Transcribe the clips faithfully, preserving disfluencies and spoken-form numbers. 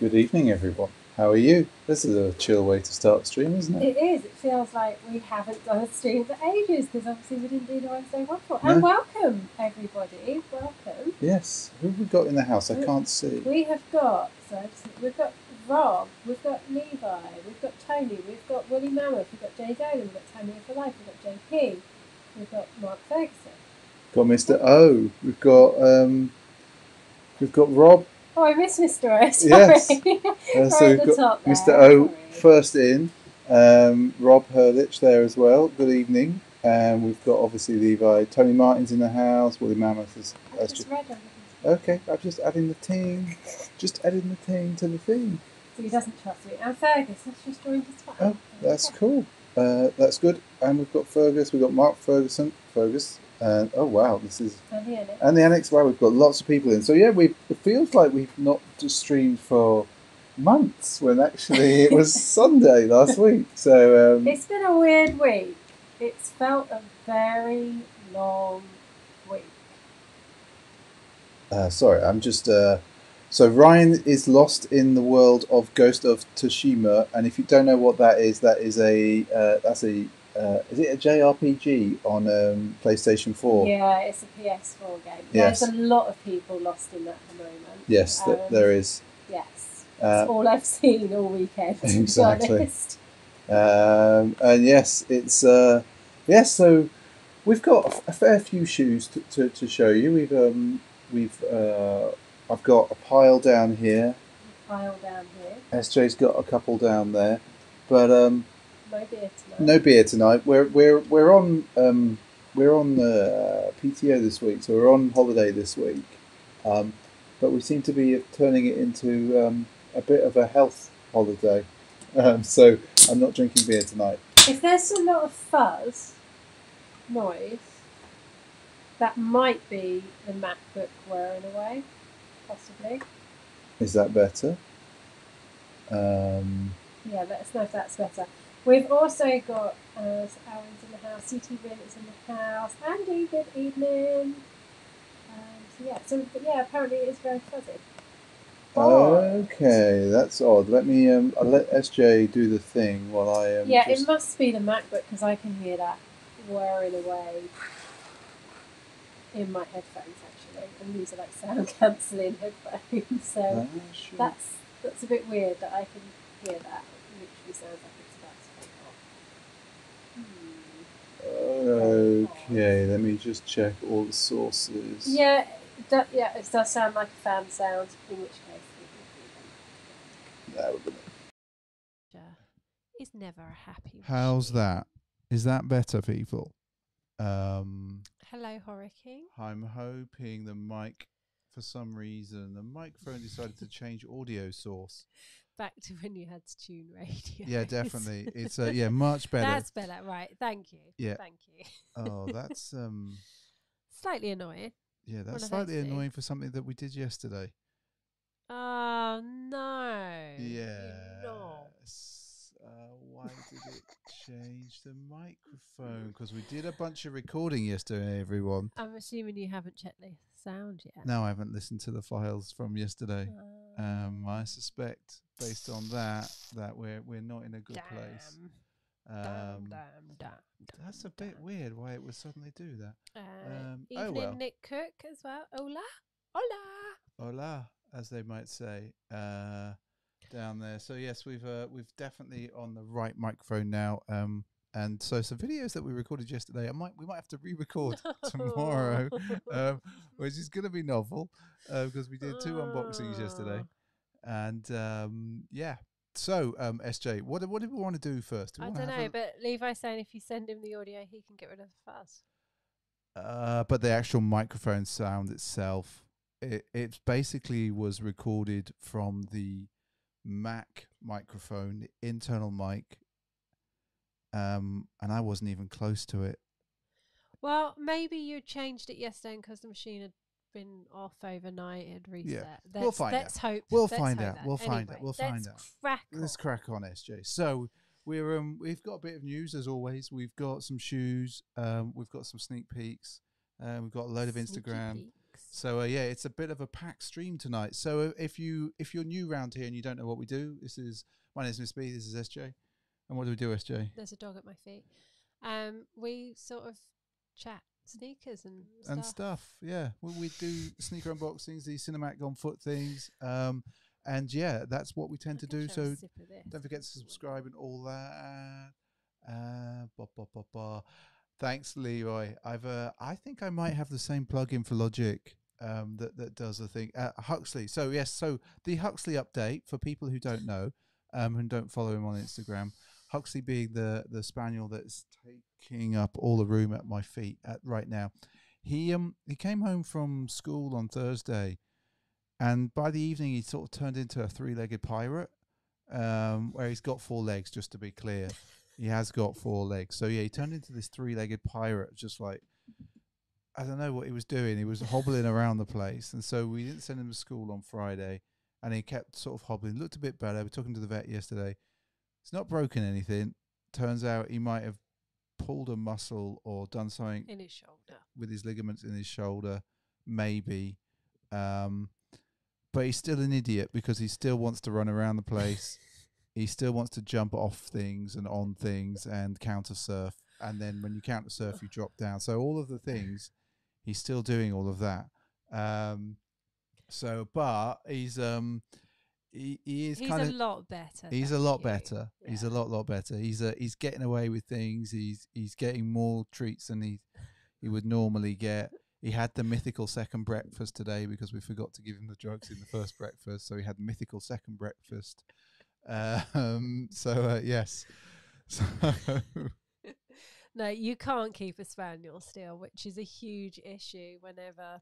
Good evening, everyone. How are you? This is a chill way to start the stream, isn't it? It is. It feels like we haven't done a stream for ages because obviously we didn't do the Wednesday Waffle. No. And welcome, everybody. Welcome. Yes. Who have we got in the house? I we, can't see. We have got, so we've got Rob, we've got Levi, we've got Tony, we've got Willie Mammoth, we've got Jay Dolan, we've got Tony for Life, we've got J P, we've got Mark Ferguson. Got Mister O. We've got um, we've got Rob. Oh, I missed Mister O. Sorry. Yes. Uh, so we've got Mister O first in. Um, Rob Hurlich there as well. Good evening. And um, we've got obviously Levi. Tony Martin's in the house. Willie Mammoth is. I just just... read everything. Okay, I'm just adding the team. Just adding the team to the theme. So he doesn't trust me. And Fergus has just joined us. Oh, that's cool. Uh, that's good. And we've got Fergus. We've got Mark Ferguson. Fergus. And oh wow, this is and the annex. And the annex. Wow, we've got lots of people in. So yeah, we it feels like we've not just streamed for months when actually it was Sunday last week. So um, it's been a weird week. It's felt a very long week. Uh, sorry, I'm just. Uh, so Ryan is lost in the world of Ghost of Tsushima, and if you don't know what that is, that is a uh, that's a. Uh, is it a J R P G on um, PlayStation four? Yeah, it's a P S four game. Yes. There's a lot of people lost in that at the moment. Yes, um, th there is. Yes, that's uh, all I've seen all weekend. Exactly. Um, and yes, it's uh, yes. So we've got a fair few shoes to, to, to show you. We've um, we've uh, I've got a pile down here. A pile down here. S J's got a couple down there, but um. No beer tonight. No beer tonight. We're we're we're on um, we're on the uh, P T O this week, so we're on holiday this week. Um, but we seem to be turning it into um, a bit of a health holiday. Um, so I'm not drinking beer tonight. If there's a lot of fuzz noise, that might be the MacBook whirring away, possibly. Is that better? Um, yeah, let us know if that's better. We've also got uh, Alan's in the house, C T Vin is in the house, Andy, good evening. Um, so yeah, so but yeah, apparently it is very fuzzy. Oh. Okay, that's odd. Let me, um, I'll let S J do the thing while I am. Um, yeah, just... it must be the MacBook because I can hear that whirring away in my headphones actually, and these are like sound cancelling headphones, so oh, sure. that's that's a bit weird that I can hear that. It literally sounds like. Okay, let me just check all the sources. Yeah, do, yeah, it does sound like a fan sound, in which case... That would be nice. It's never a happy... How's that? Is that better, people? Um, Hello, Horicking. I'm hoping the mic, for some reason, the microphone decided to change audio source. Back to when you had to tune radio. Yeah, definitely. It's uh, yeah, much better. That's better, right? Thank you. Yeah, thank you. Oh, that's um, slightly annoying. Yeah, that's slightly annoying for something that we did yesterday. Oh no! Yeah. Uh, why did it change the microphone? Because we did a bunch of recording yesterday, everyone. I'm assuming you haven't checked the sound yet. No, I haven't listened to the files from yesterday. Uh, um, I suspect, based on that, that we're we're not in a good damn. place. Um, damn, damn, damn, that's a bit damn. weird. Why it would suddenly do that? Uh, um, evening, oh well. Nick Cook as well. Hola, hola, hola, as they might say. Uh, Down there, so yes, we've uh, we've definitely on the right microphone now, um, and so some videos that we recorded yesterday, I might we might have to re-record no. tomorrow, um, which is going to be novel uh, because we did two uh. unboxings yesterday, and um, yeah. So um, S J, what what do we want to do first? Do I don't know, but Levi's saying if you send him the audio, he can get rid of the fuzz. Uh, but the actual microphone sound itself, it it basically was recorded from the Mac microphone, the internal mic, um, and I wasn't even close to it. Well, maybe you changed it yesterday because the machine had been off overnight and reset. Yeah. That's, we'll find let's out. Hope, we'll let's find hope out. That. We'll anyway, find out. We'll find out. Crack let's on. crack on, S J. So we're um, we've got a bit of news as always. We've got some shoes. Um, we've got some sneak peeks. Uh, we've got a load of Instagram. So uh, yeah, it's a bit of a packed stream tonight. So if you if you're new around here and you don't know what we do, this is my name is Miss B. This is S J. And what do we do, S J? There's a dog at my feet. Um, we sort of chat sneakers and stuff. and stuff. Yeah, well, we do sneaker unboxings, the Cinematic on Foot things. Um, and yeah, that's what we tend I to do. So don't forget to subscribe and all that. Uh, bah, bah, bah, bah. Thanks, Leroy. I've uh, I think I might have the same plugin for Logic um, that that does the thing. Uh, Huxley. So yes, so the Huxley update for people who don't know um, and don't follow him on Instagram. Huxley being the the spaniel that's taking up all the room at my feet at right now. He um he came home from school on Thursday, and by the evening he sort of turned into a three-legged pirate, um, where he's got four legs. Just to be clear, he has got four legs. So yeah, he turned into this three-legged pirate. Just like I don't know what he was doing. He was hobbling around the place, and so we didn't send him to school on Friday, and he kept sort of hobbling. Looked a bit better. We took him to the vet yesterday. It's not broken anything. Turns out he might have pulled a muscle or done something in his shoulder with his ligaments in his shoulder, maybe. Um, but he's still an idiot because he still wants to run around the place. He still wants to jump off things and on things and counter surf. And then when you counter surf, you drop down. So all of the things, he's still doing all of that. Um, so, but he's. Um, He, he is he's kind of a lot better. He's a lot you. better. Yeah. He's a lot, lot better. He's a, he's getting away with things. He's he's getting more treats than he he would normally get. He had the mythical second breakfast today because we forgot to give him the drugs in the first breakfast. So he had mythical second breakfast. Uh, um, so uh, yes. So no, you can't keep a spaniel still, which is a huge issue whenever.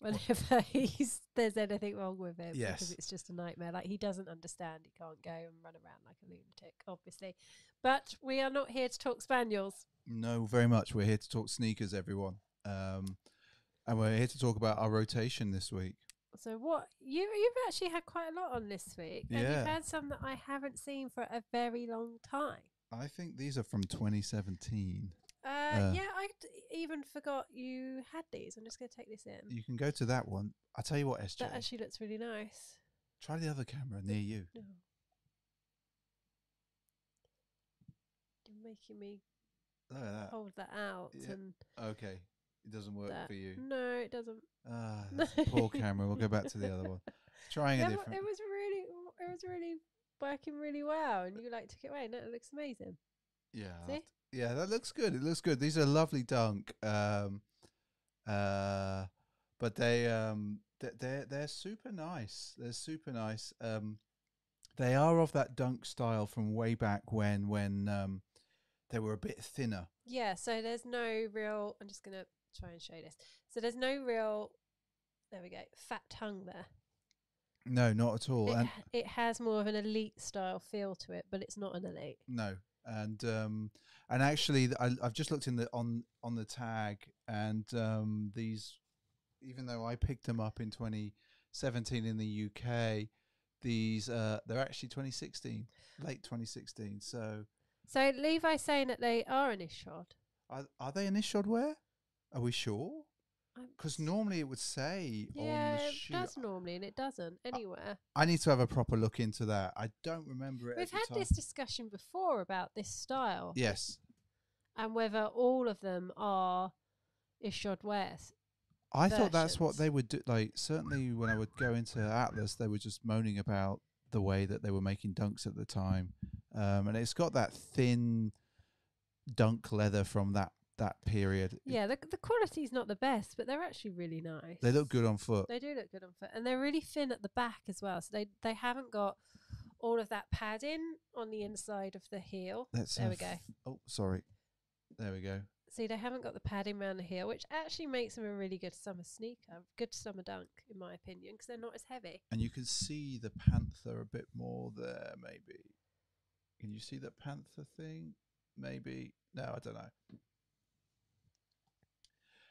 Whenever he's there's anything wrong with him, yes. Because it's just a nightmare. Like, he doesn't understand. He can't go and run around like a lunatic, obviously. But we are not here to talk spaniels. No, very much. We're here to talk sneakers, everyone. Um, and we're here to talk about our rotation this week. So what you you've actually had quite a lot on this week, and yeah. You've had some that I haven't seen for a very long time. I think these are from twenty seventeen. Uh, uh, yeah, I even forgot you had these. I'm just going to take this in. You can go to that one. I'll tell you what, S J. That actually looks really nice. Try the other camera near you. No. You're making me Look at that. hold that out. Yeah. And okay, it doesn't work that. for you. No, it doesn't. Ah, that's a poor camera. We'll go back to the other one. Trying yeah, a different. It was really, it was really working really well, and you like took it away. And it looks amazing. Yeah. See? Yeah, that looks good. It looks good. These are lovely Dunk, um, uh, but they um, th they're they're super nice. They're super nice. Um, they are of that Dunk style from way back when, when um, they were a bit thinner. Yeah. So there's no real. I'm just gonna try and show this. So there's no real. There we go. Fat tongue there. No, not at all. It, and it has more of an elite style feel to it, but it's not an elite. No. And um, and actually, I, I've just looked in the on on the tag, and um, these, even though I picked them up in twenty seventeen in the U K, these uh, they're actually twenty sixteen, late twenty sixteen. So, so Levi's saying that they are an Ishod. Are are they an Ishod Wair? Are we sure? Because normally it would say yeah, on the shoe. Yeah, it does normally, and it doesn't anywhere. I, I need to have a proper look into that. I don't remember it. We've had this discussion before about this style. Yes. And whether all of them are Ishod Wairs. I versions. thought that's what they would do. Like, certainly when I would go into Atlas, they were just moaning about the way that they were making Dunks at the time. Um, and it's got that thin Dunk leather from that that period. Yeah, the, the quality's not the best, but they're actually really nice. They look good on foot. They do look good on foot, and they're really thin at the back as well, so they they haven't got all of that padding on the inside of the heel. That's there we go. Oh, sorry. There we go. See, they haven't got the padding around the heel, which actually makes them a really good summer sneaker, good summer Dunk, in my opinion, because they're not as heavy. And you can see the panther a bit more there, maybe. Can you see that panther thing? Maybe. No, I don't know.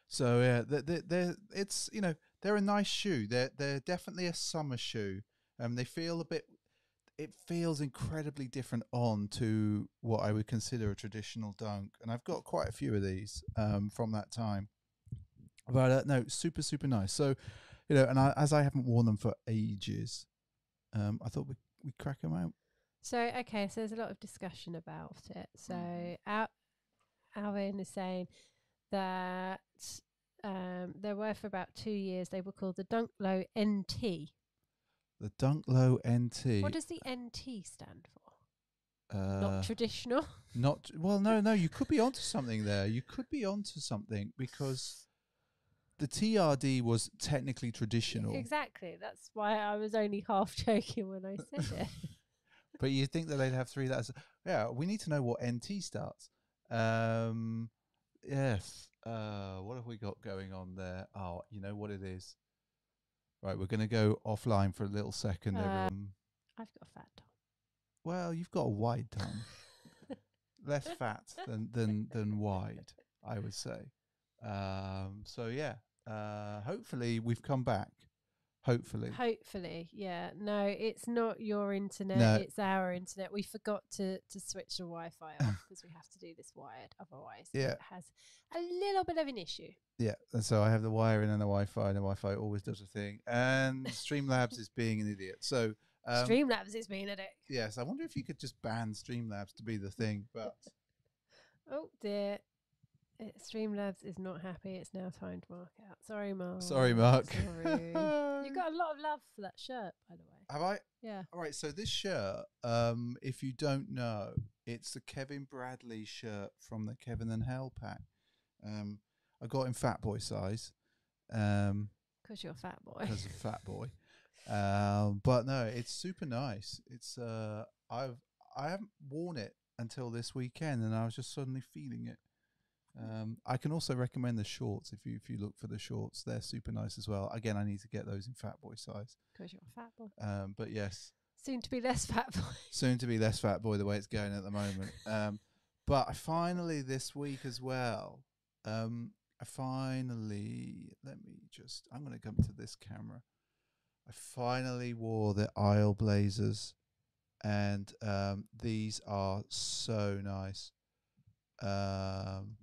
So yeah, they're, they're, they're, it's you know they're a nice shoe. They're they're definitely a summer shoe. Um, they feel a bit. It feels incredibly different on to what I would consider a traditional Dunk. And I've got quite a few of these um, from that time. But uh, no, super, super nice. So, you know, and I, as I haven't worn them for ages, um, I thought we'd, we'd crack them out. So, okay, so there's a lot of discussion about it. So, Al Alvin is saying that um, there were for about two years, they were called the Dunk Low N T. The Dunk Low N T. What does the N T stand for? Uh, not traditional. Not well. No, no. You could be onto something there. You could be onto something because the T R D was technically traditional. Exactly. That's why I was only half joking when I said it. But you think that they'd have three letters? Yeah. We need to know what N T starts. Um, yes. Uh, what have we got going on there? Oh, you know what it is. Right. We're going to go offline for a little second. Uh, everyone. I've got a fat tongue. Well, you've got a wide tongue. Less fat than, than, than wide, I would say. Um, so, yeah, uh, hopefully we've come back. Hopefully. Hopefully, yeah. No, it's not your internet. No. It's our internet. We forgot to, to switch the Wi-Fi off because we have to do this wired. Otherwise, yeah. It has a little bit of an issue. Yeah, and so I have the wiring and the Wi-Fi, and the Wi-Fi always does a thing. And Streamlabs is being an idiot. So... Um, Streamlabs is being a dick. Yes, I wonder if you could just ban Streamlabs to be the thing. But oh dear, it, Streamlabs is not happy. It's now time to Mark out. Sorry, Mark. Sorry, Mark. Sorry. You got a lot of love for that shirt, by the way. Have I? Yeah. All right. So this shirt, um, if you don't know, it's the Kevin Bradley shirt from the Kevin and Hell pack. Um, I got in fat boy size. Um, because you're a fat boy. Because a fat boy. Um, but no, it's super nice. It's uh, I've I haven't worn it until this weekend, and I was just suddenly feeling it. Um, I can also recommend the shorts if you if you look for the shorts, they're super nice as well. Again, I need to get those in fat boy size because you're a fat boy. Um, but yes, soon to be less fat boy. Soon to be less fat boy. The way it's going at the moment. Um, but I finally this week as well. Um, I finally let me just. I'm going to come to this camera. I finally wore the Isle Blazers, and um, these are so nice. Um,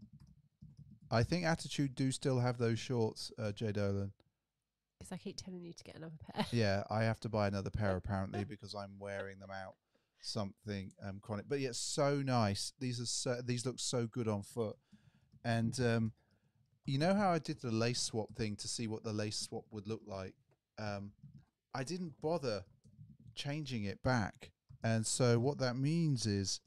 I think Attitude do still have those shorts, uh, Jay Dolan. Because I keep telling you to get another pair. Yeah, I have to buy another pair apparently because I'm wearing them out. Something um, chronic, but yeah, so nice. These are so, these look so good on foot, and um, you know how I did the lace swap thing to see what the lace swap would look like. Um, I didn't bother changing it back, and so what that means is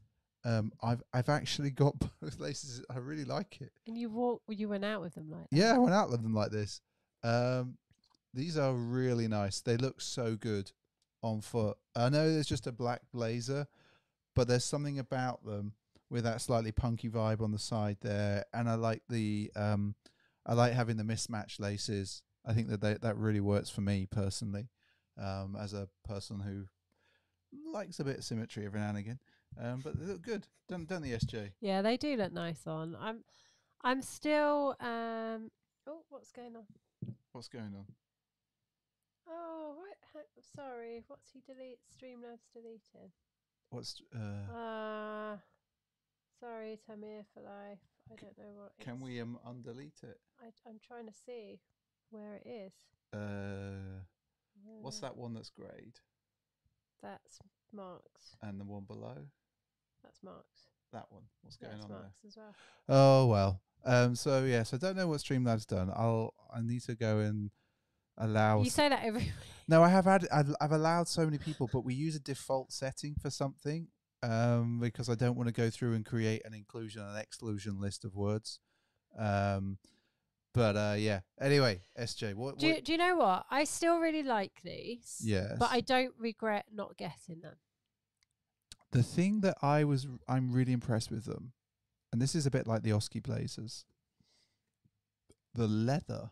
um, I've I've actually got both laces. I really like it. And you walk, you went out with them like that. Yeah, I went out with them like this. Um, these are really nice. They look so good on foot. I know there's just a black blazer, but there's something about them with that slightly punky vibe on the side there, and I like the um, I like having the mismatched laces. I think that they, that really works for me personally, um, as a person who likes a bit of symmetry every now and again. Um, but they look good. Done, done the S J. Yeah, they do look nice on. I'm, I'm still. Um, oh, what's going on? What's going on? Oh, right. Sorry. What's he delete? Streamlabs deleted. What's? Uh, uh sorry, Tamir for life. I don't know what. Can we um undelete it? I, I'm trying to see. Where it is. Uh, Where what's that one that's greyed? That's Mark's. And the one below? That's Mark's. That one. What's yeah, going on Mark's there? As well. Oh well. Um. So yes, yeah, so I don't know what Streamlabs done. I'll. I need to go and allow. You say that every. Week. No, I have had. I've, I've allowed so many people, but we use a default setting for something. Um, because I don't want to go through and create an inclusion and exclusion list of words. Um. But uh, yeah. Anyway, S J, what, do, what you, do you know what? I still really like these. Yes. But I don't regret not getting them. The thing that I was, I'm really impressed with them, and this is a bit like the Oski Blazers. The leather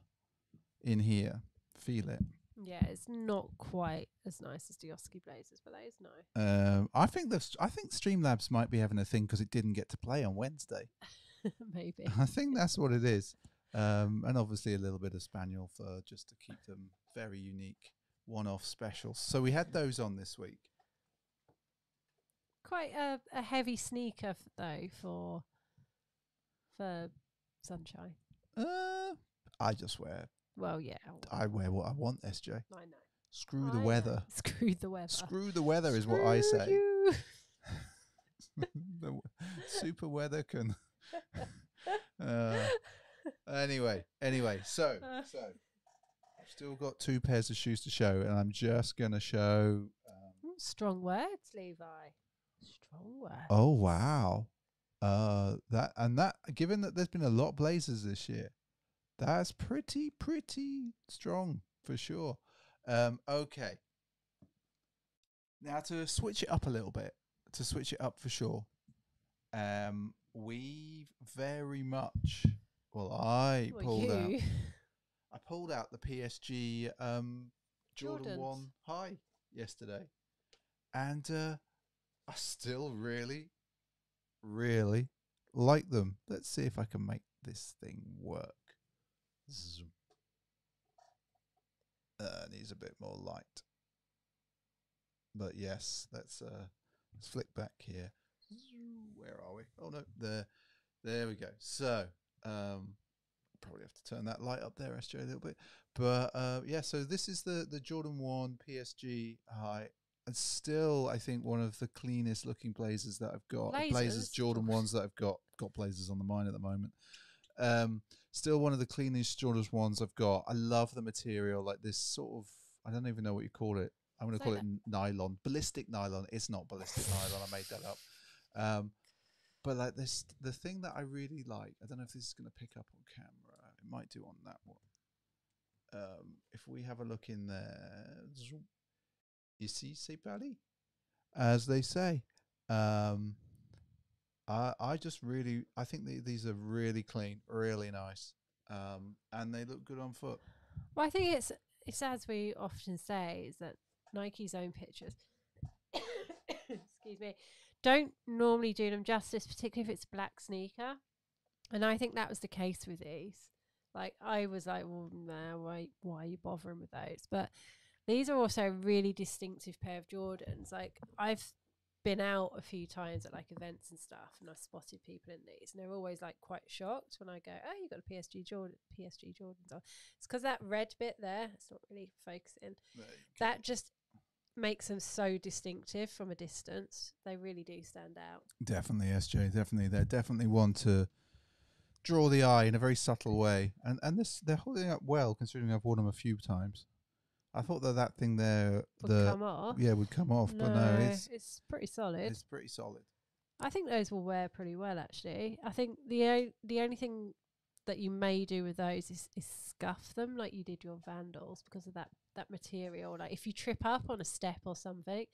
in here, feel it. Yeah, it's not quite as nice as the Oski Blazers, but that is nice. Um, I think the I think Streamlabs might be having a thing because it didn't get to play on Wednesday. Maybe. I think that's what it is. Um, and obviously a little bit of Spaniel fur just to keep them very unique, one-off specials. So we had those on this week. Quite a, a heavy sneaker f though for for sunshine. Uh, I just wear. Well, yeah. Well, I wear what I want, S J. I know. Screw I the know. weather. Screw the weather. Screw the weather is Screw what I say. You. The super weather can. uh, anyway, anyway, so so I've still got two pairs of shoes to show, and I'm just gonna show. Um, Strong words, Levi. Strong words. Oh wow, uh, that and that. Given that there's been a lot of Blazers this year, that's pretty pretty strong for sure. Um, okay. Now to switch it up a little bit. To switch it up for sure. Um, we very much. Well, I well, pulled you. out. I pulled out the P S G um, Jordan one high yesterday, and uh, I still really, really like them. Let's see if I can make this thing work. Zoom. Uh, needs a bit more light, but yes, let's. Uh, Let's flick back here. Where are we? Oh no, there. There we go. So, um, probably have to turn that light up there, S J, a little bit. But uh, yeah, so this is the the Jordan one P S G high, and still I think one of the cleanest looking Blazers that I've got. Blazers, Blazers Jordan ones that I've got. Got Blazers on the mind at the moment. Um, still one of the cleanest Jordan ones I've got. I love the material, like this sort of. I don't even know what you call it. I'm going to call it nylon, ballistic nylon. It's not ballistic nylon. I made that up. Um, but like this, the thing that I really like, I don't know if this is going to pick up on camera. It might do on that one. Um, if we have a look in there, you see, c'est Paris, as they say. Um, I, I just really, I think the, these are really clean, really nice. Um, and they look good on foot. Well, I think it's, it's as we often say, is that Nike's own pictures excuse me don't normally do them justice, particularly if it's black sneaker, and I think that was the case with these. Like I was like, well no, why why are you bothering with those? But these are also a really distinctive pair of Jordans. Like I've been out a few times at like events and stuff, and I've spotted people in these, and they're always like quite shocked when I go, oh, you got a P S G Jordan, P S G Jordans on. It's because that red bit there, it's not really focusing. Right. That just makes them so distinctive from a distance. They really do stand out. Definitely, S J. Definitely, they're definitely one to draw the eye in a very subtle way. And and this, they're holding up well considering I've worn them a few times. I thought that that thing there, would the come off. yeah, would come off, no, but no, it's it's pretty solid. It's pretty solid. I think those will wear pretty well, actually. I think the the only thing that you may do with those is, is scuff them like you did your Vandals because of that that material. Like if you trip up on a step or something,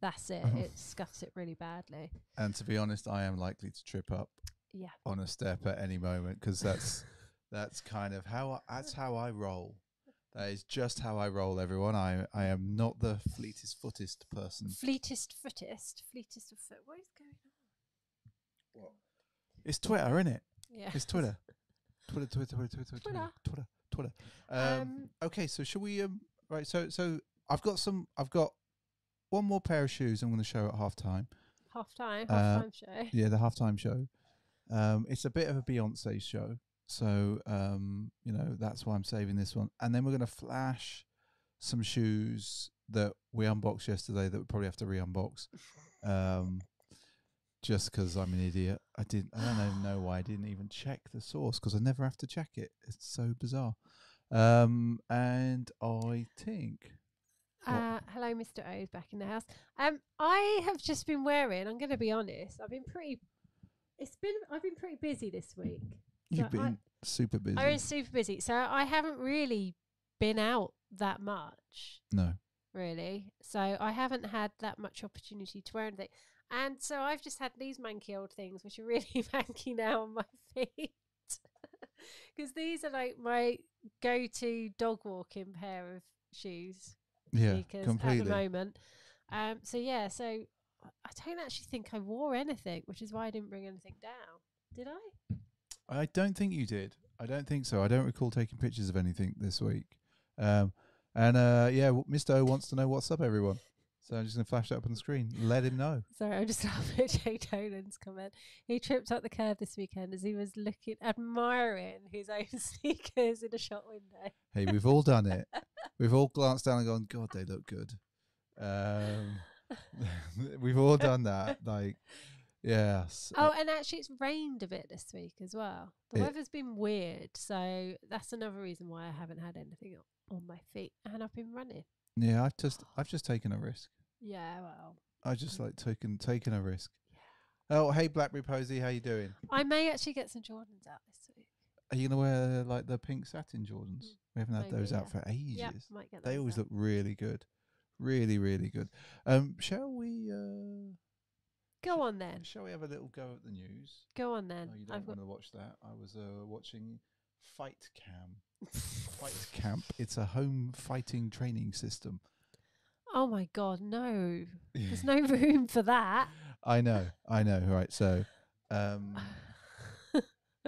that's it. It scuffs it really badly. And to be honest, I am likely to trip up, yeah, on a step at any moment because that's that's kind of how I, that's how I roll. That is just how I roll, everyone. I, I am not the fleetest footest person. Fleetest footest? Fleetest of foot. What is going on? What? It's Twitter, isn't it? Yeah. It's Twitter. Twitter, Twitter, Twitter, Twitter, Twitter, Twitter, Twitter. Um, um, okay, so should we... Um, right, so so I've got some... I've got one more pair of shoes I'm going to show at half-time. Half-time? Half-time uh, show? Yeah, the half-time show. Um, it's a bit of a Beyonce show. So, um, you know, that's why I'm saving this one. And then we're going to flash some shoes that we unboxed yesterday that we probably have to re-unbox. Um, just because I'm an idiot. I didn't. I don't even know why I didn't even check the source because I never have to check it. It's so bizarre. Um, and I think... Uh, hello, Mister O's back in the house. Um, I have just been wearing, I'm going to be honest, I've been pretty... It's been. I've been pretty busy this week. You've so been I, super busy. I was super busy. So I haven't really been out that much. No. Really. So I haven't had that much opportunity to wear anything. And so I've just had these manky old things, which are really manky now on my feet. Because these are like my go-to dog walking pair of shoes. Yeah, completely. At the moment. Um, so yeah, so I don't actually think I wore anything, which is why I didn't bring anything down. Did I? I don't think you did. I don't think so. I don't recall taking pictures of anything this week. Um, and, uh, yeah, Mister O wants to know what's up, everyone. So I'm just going to flash that up on the screen. Let him know. Sorry, I'm just laughing at Jay Dolan's comment. He tripped up the curb this weekend as he was looking, admiring his own sneakers in a shop window. Hey, we've all done it. We've all glanced down and gone, God, they look good. Um, we've all done that. Like, yes. Oh, and actually it's rained a bit this week as well. The it, weather's been weird. So that's another reason why I haven't had anything on my feet. And I've been running. Yeah, I've just, I've just taken a risk. Yeah, well. I just like taken taken a risk. Yeah. Oh, hey, Blackberry Posy, how you doing? I may actually get some Jordans out this week. Are you going to wear like the pink satin Jordans? Mm, we haven't had those yeah. out for ages. Yep, might get they always out. Look really good. Really, really good. Um, shall we... Uh, go on then. Shall we have a little go at the news? Go on then. No, you don't want to watch that. I was uh, watching Fight Cam. Fight Camp. It's a home fighting training system. Oh my God, no. There's no room for that. I know, I know. Right, so um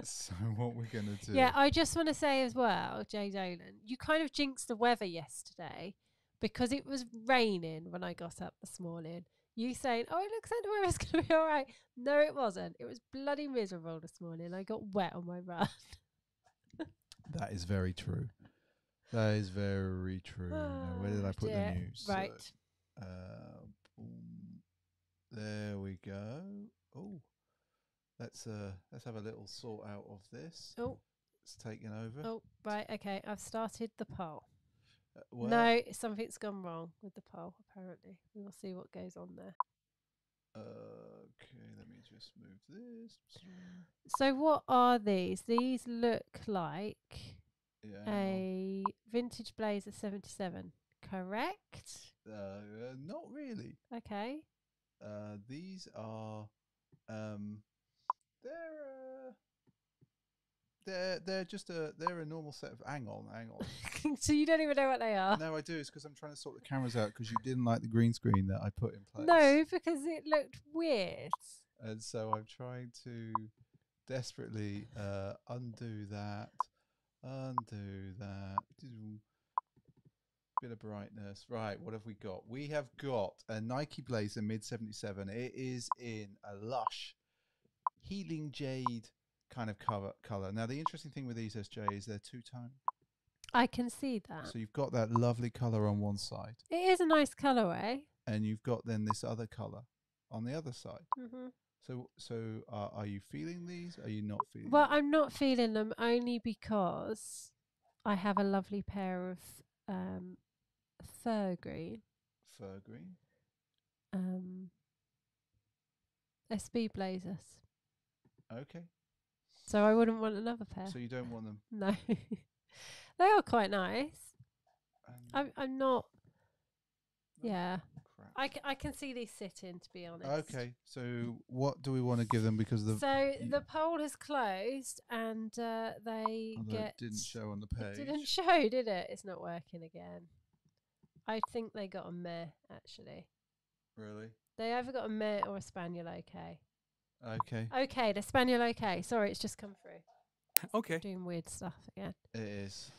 so what we're gonna do. Yeah, I just wanna say as well, Jay Dolan, you kind of jinxed the weather yesterday because it was raining when I got up this morning. You saying, oh, it looks like the weather's gonna be all right. No, it wasn't. It was bloody miserable this morning. I got wet on my run. That is very true. That is very true. Oh, where did I put yeah, the news? Right. So, uh, boom. There we go. Oh, let's uh, let's have a little sort out of this. Oh, it's taken over. Oh, right. Okay, I've started the poll. Uh, well, no, something's gone wrong with the poll. Apparently, we'll see what goes on there. Okay, let me just move this. So what are these? These look like yeah. a vintage blazer seventy-seven, correct? Uh, uh, not really. Okay. Uh, these are um, they're uh, they're they're just a they're a normal set of hang on, hang on. So you don't even know what they are? No, I do. It's because I'm trying to sort the cameras out because you didn't like the green screen that I put in place. No, because it looked weird. And so I'm trying to desperately uh, undo that, undo that. Bit of brightness. Right, what have we got? We have got a Nike Blazer mid seventy-seven. It is in a lush healing jade kind of cover color. Now the interesting thing with these S J is they're two-tone. I can see that. So you've got that lovely color on one side. It is a nice colorway. And you've got then this other color on the other side. Mm-hmm. So, so uh, are you feeling these? Are you not feeling? Well, them? I'm not feeling them only because I have a lovely pair of um, fur green. Fur green. Um, S B Blazers. Okay. So I wouldn't want another pair. So you don't want them? No. They are quite nice. Um, I'm, I'm not... No yeah. Crap. I, c I can see these sitting, to be honest. Okay. So what do we want to give them? Because the So the poll has closed and uh, they Although get... It didn't show on the page. It didn't show, did it? It's not working again. I think they got a meh, actually. Really? They either got a meh or a spaniel okay. Okay. Okay, the spaniel okay. Sorry, it's just come through. Okay. I'm doing weird stuff again. It is.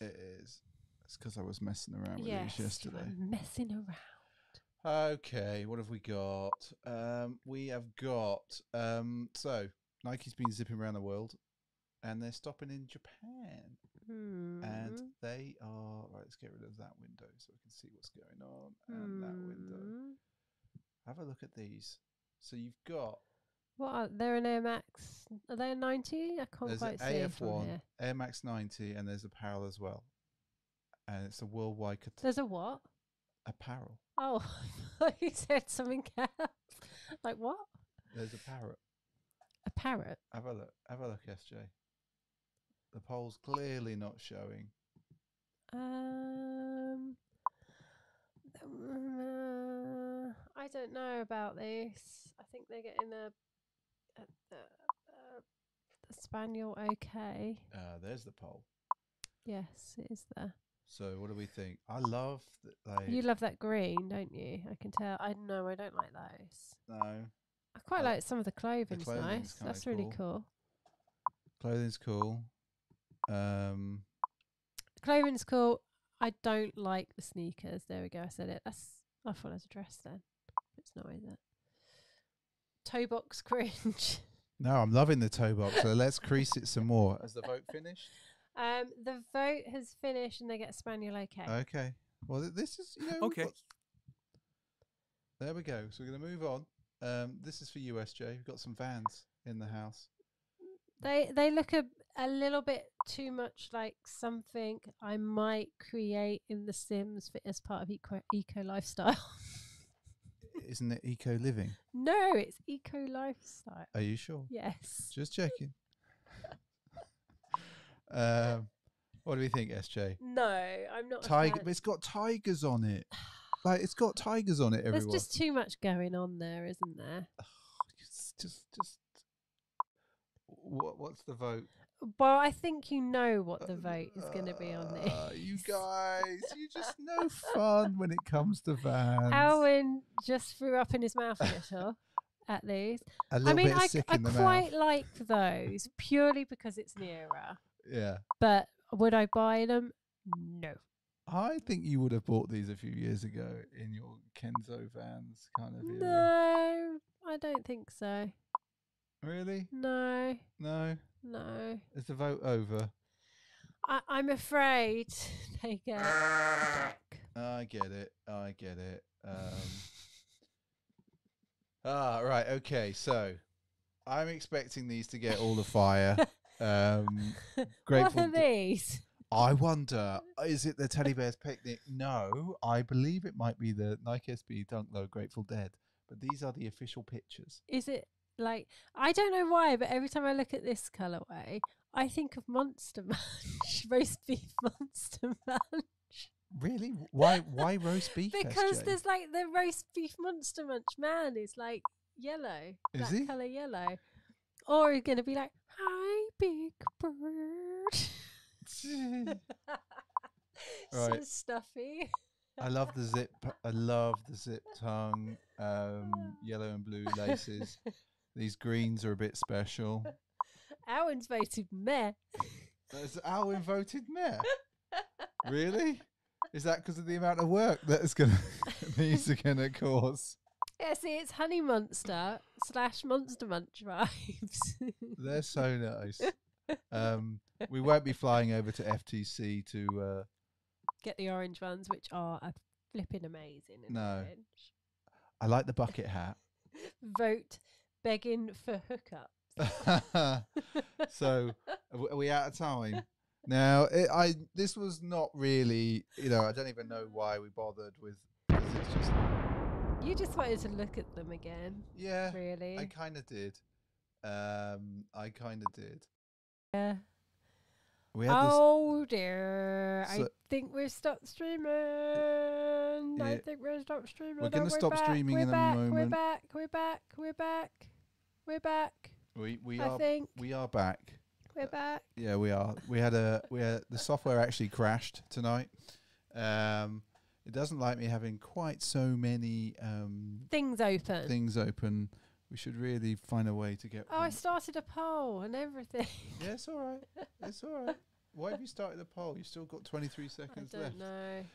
It is. It's because I was messing around with yes, these yesterday. I'm messing around. Okay, what have we got? Um, we have got um so Nike's been zipping around the world and they're stopping in Japan. Mm. And they are right, let's get rid of that window so we can see what's going on. And mm. that window. Have a look at these. So you've got What are they're an Air Max? Are they a ninety? I can't there's quite see. There's an A F one, Air Max ninety, and there's apparel as well. And it's a worldwide. There's a what? Apparel. Oh, you said something else. Like what? There's a parrot. A parrot. Have a look. Have a look, S J. The poll's clearly not showing. Um, uh, I don't know about this. I think they're getting a. Uh, the, uh, the spaniel okay. Uh, there's the poll. Yes, it is there. So what do we think? I love that. Like you love that green, don't you? I can tell. I know I don't like those. No. I quite uh, like some of the clothing's, the clothing's nice. That's cool. Really cool. Clothing's cool. Um. Clothing's cool. I don't like the sneakers. There we go. I said it. That's I thought it was a dress then. It's not, is it? Toe box cringe. No, I'm loving the toe box. So let's crease it some more. Has the vote finished? Um, the vote has finished, and they get Spaniel okay. Okay. Well, th this is, you know. Okay. There we go. So we're going to move on. Um, this is for you, S J. We've got some Vans in the house. They they look a a little bit too much like something I might create in The Sims for, as part of eco eco lifestyle. Isn't it eco living? No, it's eco lifestyle. Are you sure? Yes. Just checking. um, what do we think, S J? No, I'm not. Tiger, but it's got tigers on it. Like it's got tigers on it. Everyone. There's just too much going on there, isn't there? Oh, it's just, just. What? What's the vote? Well, I think you know what the vote is uh, going to be on this. You guys, you just no fun when it comes to Vans. Alwyn just threw up in his mouth a little at these. A little I mean, bit I, sick I, in I the quite mouth. Like those purely because it's nearer. Yeah. But would I buy them? No. I think you would have bought these a few years ago in your Kenzo Vans kind of era. No, I don't think so. Really? No. No. No. Is the vote over? I, I'm afraid they get. I get it. I get it. Um. ah, right. Okay. So, I'm expecting these to get all the fire. um, grateful. What are these? I wonder. Is it the Teddy Bears Picnic? No. I believe it might be the Nike S B Dunk Low Grateful Dead. But these are the official pictures. Is it? Like, I don't know why, but every time I look at this colourway, I think of Monster Munch, roast beef Monster Munch. Really? Why Why roast beef? Because S J? There's like the roast beef Monster Munch man is like yellow, is that colour yellow. Or he's going to be like, hi, big bird. Right. So stuffy. I love the zip. I love the zip tongue, um, yellow and blue laces. These greens are a bit special. Alwyn's voted meh. That's Alwyn voted meh. Really? Is that because of the amount of work that's gonna these are gonna cause? Yeah, see, it's Honey Monster slash Monster Munch vibes. They're so nice. Um, we won't be flying over to F T C to uh, get the orange ones, which are uh, flipping amazing. In no, orange. I like the bucket hat. Vote. Begging for hookups. So, are we out of time? Now, it, I this was not really, you know, I don't even know why we bothered with. Just you just wanted to look at them again. Yeah, really. I kind of did. Um, I kind of did. Yeah. We had oh this dear! So I think we've stopped streaming. Yeah. I think we've stopped streaming. We're going to stop back. streaming we're in back. a moment. We're back. We're back. We're back. We're back. We we I are think. we are back. We're back. Uh, yeah, we are. We had a we had the software actually crashed tonight. Um, it doesn't like me having quite so many um things open. Things open. We should really find a way to get. Oh, one. I started a poll and everything. Yeah, it's all right. It's all right. Why have you started a poll? You've still got twenty-three seconds left. I don't left. know.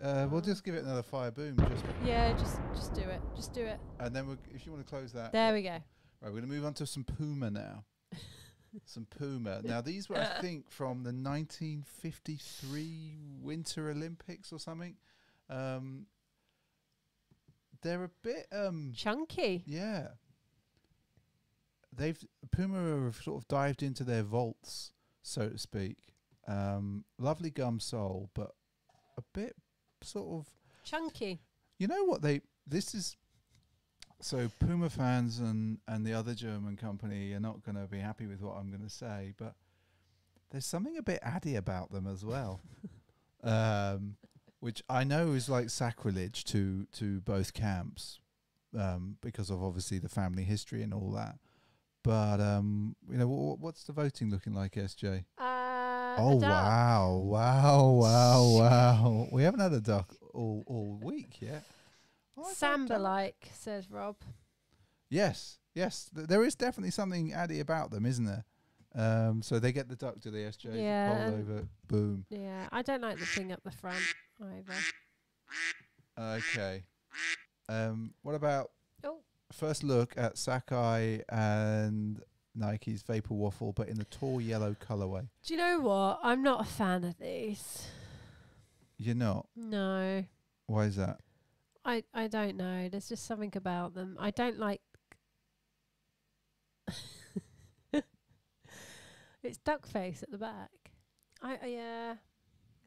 Uh, we'll just give it another fire boom. Just yeah, just just do it. Just do it. And then we'll, if you want to close that. There we go. Right, we're going to move on to some Puma now. Some Puma. Now, these were, I think, from the nineteen fifty-three Winter Olympics or something. Um, they're a bit... Um, chunky. Yeah. They've Puma have sort of dived into their vaults, so to speak. Um, lovely gum sole, but a bit sort of chunky. You know what they? This is so Puma fans and and the other German company are not going to be happy with what I'm going to say, but there's something a bit addy about them as well, um, which I know is like sacrilege to to both camps um, because of obviously the family history and all that. But um, you know, wh what's the voting looking like, S J? Uh, oh wow, wow, wow, wow! We haven't had a duck all all week yet. Oh, Samba like says Rob. Yes, yes, th there is definitely something addy about them, isn't there? Um, so they get the duck to the S J. Yeah. All over, boom. Yeah, I don't like the thing up the front either. Okay. Um, what about oh. first look at Sacai and Nike's Vapor Waffle, but in the tall yellow colorway? Do you know what? I'm not a fan of these. You're not? No. Why is that? I, I don't know. There's just something about them. I don't like... It's duck face at the back. I uh, yeah.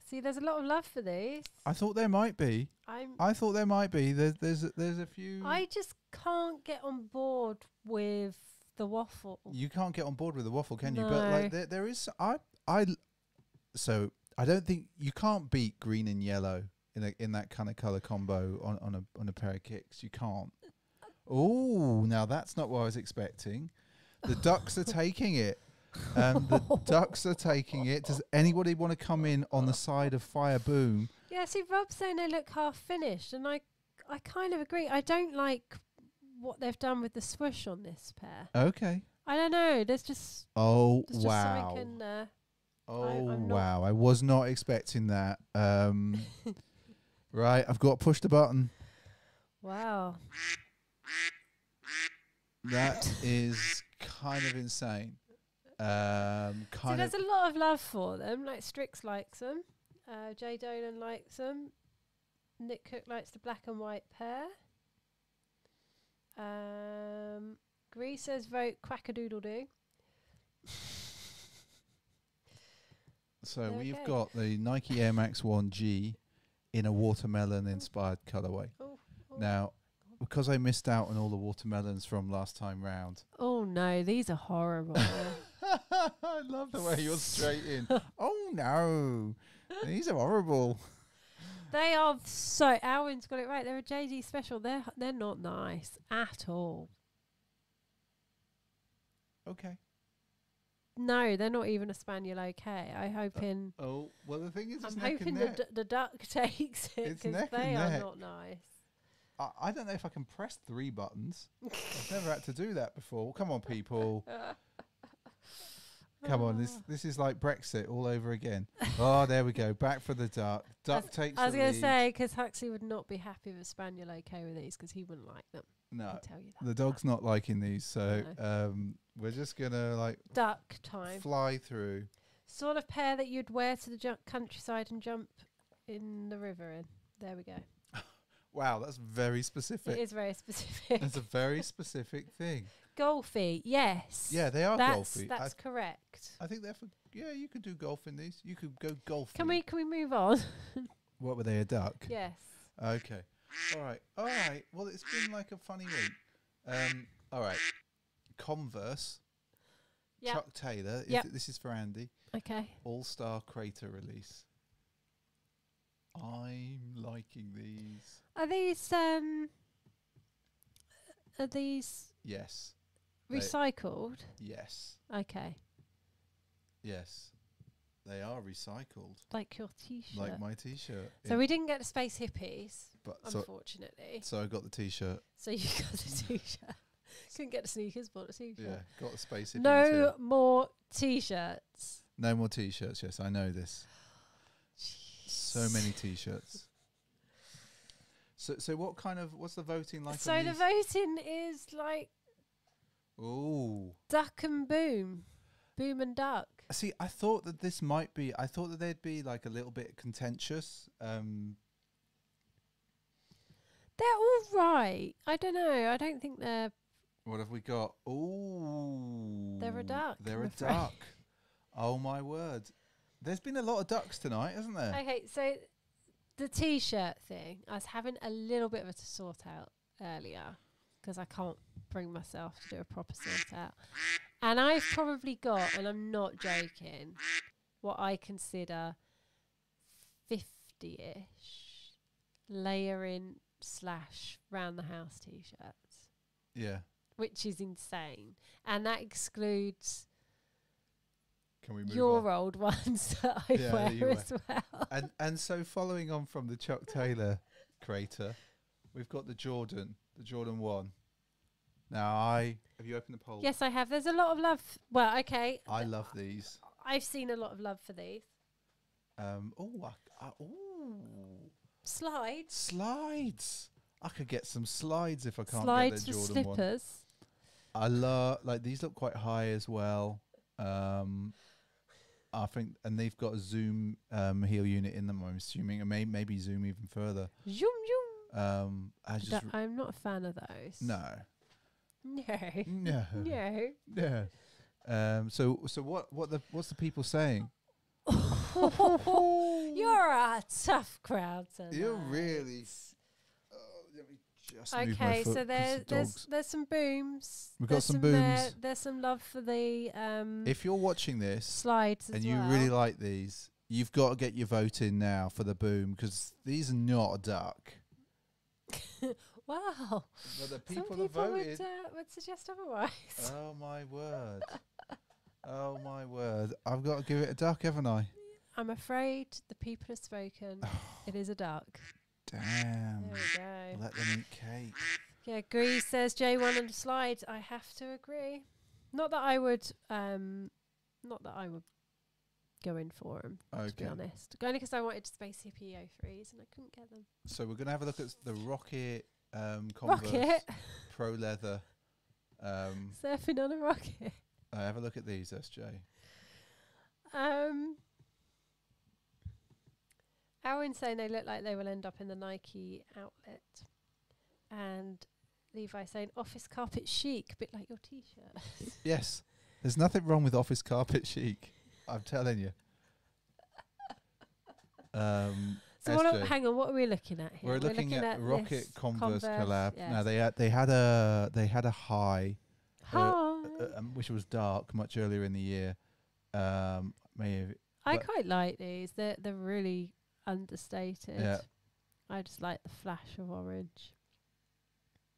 See, there's a lot of love for these. I thought there might be. I'm I thought there might be. There's there's a, there's a few. I just can't get on board with the waffle. You can't get on board with the waffle, can no. you? But like there there is. I I. So I don't think you can't beat green and yellow in a, in that kind of color combo on on a on a pair of kicks. You can't. Oh, now that's not what I was expecting. The Ducks are taking it. Um, the Ducks are taking it. Does anybody want to come in on the side of Fire Boom? Yeah, see, Rob's saying they look half finished, and I, I kind of agree. I don't like what they've done with the swoosh on this pair. Okay. I don't know. There's just oh there's wow, just in there. oh I, wow! I was not expecting that. Um, right, I've got to push the button. Wow. That is kind of insane. Um, so there's a lot of love for them. Like Strix likes them, uh, Jay Dolan likes them, Nick Cook likes the black and white pair. Um, Gree says vote quackadoodle do. So okay. We've got the Nike Air Max one G in a watermelon inspired oh. colourway. Oh, oh. Now, because I missed out on all the watermelons from last time round. Oh no, these are horrible. I love the way you're straight in. Oh no, these are horrible. They are so. Alwyn's got it right. They're a J D special. They're they're not nice at all. Okay. No, they're not even a Spaniel. Okay, I hoping. Uh, oh well, the thing is, I'm hoping the d the duck takes it because they are not nice. I, I don't know if I can press three buttons. I've never had to do that before. Come on, people. Come on, this this is like Brexit all over again. Oh, there we go. Back for the duck. Duck As takes. I was going to say because Huxley would not be happy with Spaniel okay with these because he wouldn't like them. No, I'll tell you that the dog's not liking these, so no. um, we're just gonna like duck time fly through. Sort of pair that you'd wear to the ju countryside and jump in the river in. There we go. Wow, that's very specific. It is very specific. That's a very specific thing. Golfy, yes. Yeah, they are that's, golfy. That's I correct. I think they're for. Yeah, you could do golf in these. You could go golfy. Can we? Can we move on? What were they? A duck. Yes. Okay. All right. All right. Well, it's been like a funny week. Um. All right. Converse. Yep. Chuck Taylor. Yep. Is this is for Andy. Okay. All Star Crater release. I'm liking these. Are these um? Are these? Yes. Recycled? Yes. Okay. Yes. They are recycled. Like your T-shirt. Like my T-shirt. So we didn't get the Space Hippies, but unfortunately. So I got the T-shirt. So you got the T-shirt. Couldn't get the sneakers, bought the T-shirt. Yeah, got the Space Hippies. No more T-shirts. No more T-shirts, yes, I know this. So many T-shirts. So, so what kind of, what's the voting like? So the voting is like, ooh, duck and boom, boom and duck. See, I thought that this might be, I thought that they'd be like a little bit contentious. Um, they're all right. I don't know. I don't think they're. What have we got? Ooh, they're a duck. They're I'm a afraid. duck. Oh my word! There's been a lot of ducks tonight, hasn't there? Okay, so. The T-shirt thing, I was having a little bit of a sort out earlier because I can't bring myself to do a proper sort out. And I've probably got, and I'm not joking, what I consider fifty-ish layering slash round the house T-shirts. Yeah. Which is insane. And that excludes... Can we move Your on? old ones that I yeah, wear that as wear. well. And and so following on from the Chuck Taylor crater, we've got the Jordan, the Jordan one. Now I have you opened the poll? Yes, I have. There's a lot of love. Well, okay. I love these. I've seen a lot of love for these. Um. Oh. Uh, oh. Slides. Slides. I could get some slides if I can't slides get the Jordan one. Slides for slippers. I love, like, these look quite high as well. Um, I think, and they've got a Zoom um, heel unit in them, I'm assuming, and may, maybe Zoom even further. Zoom, zoom. Um, I just that, I'm not a fan of those. No. No. No. No. No. Um, so, so what? What the? What's the people saying? You're a tough crowd tonight. You're really. Oh, let me just okay, move my foot, so there's there's there's some booms. We've got some, some booms. There, there's some love for the. Um, if you're watching this slides and you well. really like these, you've got to get your vote in now for the boom, because these are not a duck. Wow. But the people, some people that voted would, uh, would suggest otherwise. Oh my word. Oh my word. I've got to give it a duck, haven't I? I'm afraid the people have spoken. Oh, it is a duck. Damn. There we go. Let them eat cake. Yeah, Grease says J one and slides. I have to agree. Not that I would um not that I would go in for them, okay, to be honest. Only because I wanted Space Hippie O threes and I couldn't get them. So we're gonna have a look at the Rocket um Converse Rocket Pro Leather. Um Surfing on a Rocket. Uh, have a look at these, S J. Um, Aaron's saying they look like they will end up in the Nike outlet. And Levi saying office carpet chic, a bit like your T-shirt. Yes. There's nothing wrong with office carpet chic. I'm telling you. Um, so what are, hang on, what are we looking at here? We're, We're looking, looking at, at Rocket Converse, Converse collab. Yes. Now they had, they had a they had a high. Uh, uh, um, which was dark much earlier in the year. Um, maybe I quite like these. They're they're really understated. Yeah. I just like the flash of orange.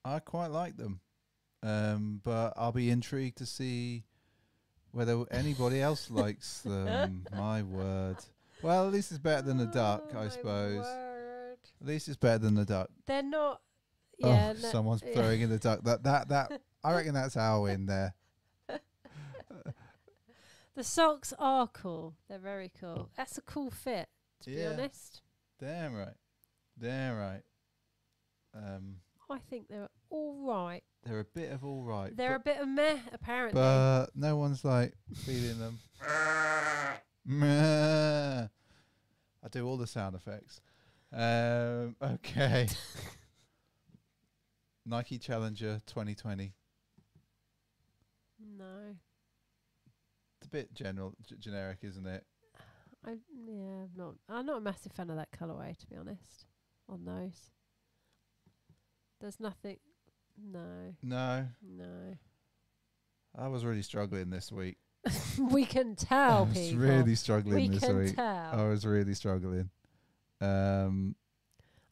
I quite like them, um, but I'll be intrigued to see whether anybody else likes them. My word. Well, at least it's better than a duck, oh, I suppose. Word. At least it's better than a duck. They're not. Yeah, oh, no, someone's yeah. throwing in the duck. That that that. I reckon that's our win there. The socks are cool. They're very cool. That's a cool fit, to yeah. be honest. Damn right. Damn right. Um, I think they're all right. They're a bit of all right. They're a bit of meh, apparently. But no one's, like, feeling them. I do all the sound effects. Um, okay. Nike Challenger twenty twenty. No. It's a bit general, g generic, isn't it? I yeah, I'm not. I'm not a massive fan of that colorway, to be honest. On those, there's nothing. No. No. No. I was really struggling this week. We can tell. I was people. really struggling we this can week. Tell. I was really struggling. Um.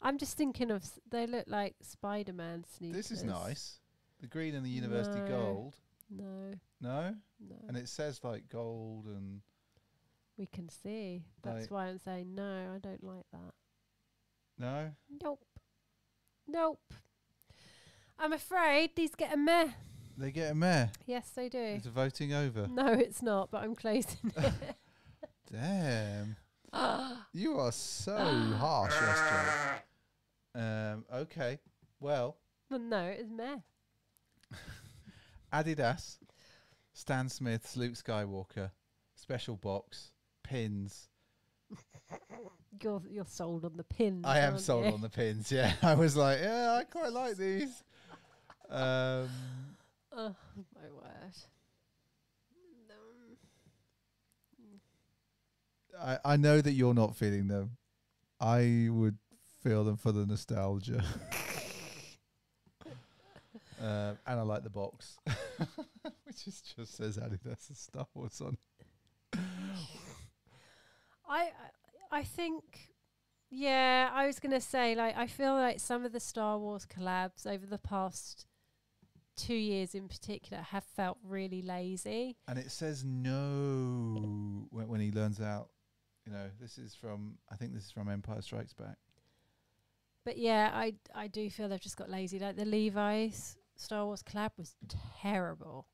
I'm just thinking of. S they look like Spider-Man sneakers. This is nice. The green and the university no. gold. No. No? No. And it says like gold and... We can see. That's like why I'm saying no, I don't like that. No? Nope. Nope. I'm afraid these get a meh. They get a meh? Yes, they do. It's voting over. No, it's not, but I'm closing it. Damn. You are so harsh, S J. Um, okay. Well. Well, no, it was meh. Adidas, Stan Smith, Luke Skywalker, special box, pins. You're you're sold on the pins. I am sold you? on the pins. Yeah, I was like, yeah, I quite like these. Um, oh my word! No. I I know that you're not feeling them. I would feel them for the nostalgia. Uh, and I like the box, which is just says Adidas and Star Wars on. I I think, yeah, I was gonna say, like, I feel like some of the Star Wars collabs over the past two years in particular have felt really lazy. And it says no when, when he learns out, you know, this is from I think this is from Empire Strikes Back. But yeah, I I do feel they've just got lazy. Like the Levi's Star Wars collab was terrible.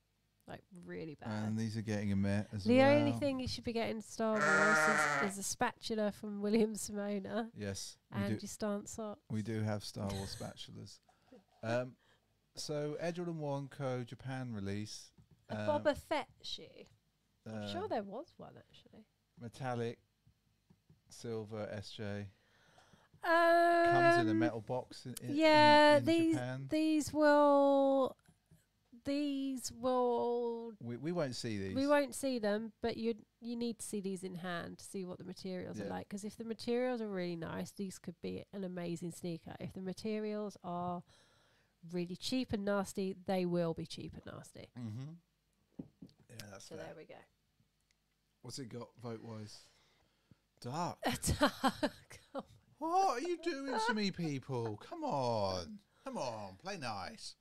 Like, really bad. And these are getting a met as the well. The only thing you should be getting Star Wars is, is a spatula from Williams-Sonoma. Yes. And your Stan socks. We do have Star Wars spatulas. Um, so, Edward One Co. Japan release. A um, Boba Fett shoe. Uh, I'm sure there was one, actually. Metallic, silver, S J. Um, Comes in a metal box in, in, yeah, in, in these, Japan. These will... These will we, we won't see these. We won't see them, but you you need to see these in hand to see what the materials yeah. are like. Because if the materials are really nice, these could be an amazing sneaker. If the materials are really cheap and nasty, they will be cheap and nasty. Mm-hmm. Yeah, that's so fair. There we go. What's it got vote wise? Dark. Dark. Oh, what are you doing to me, people? Come on, come on, play nice.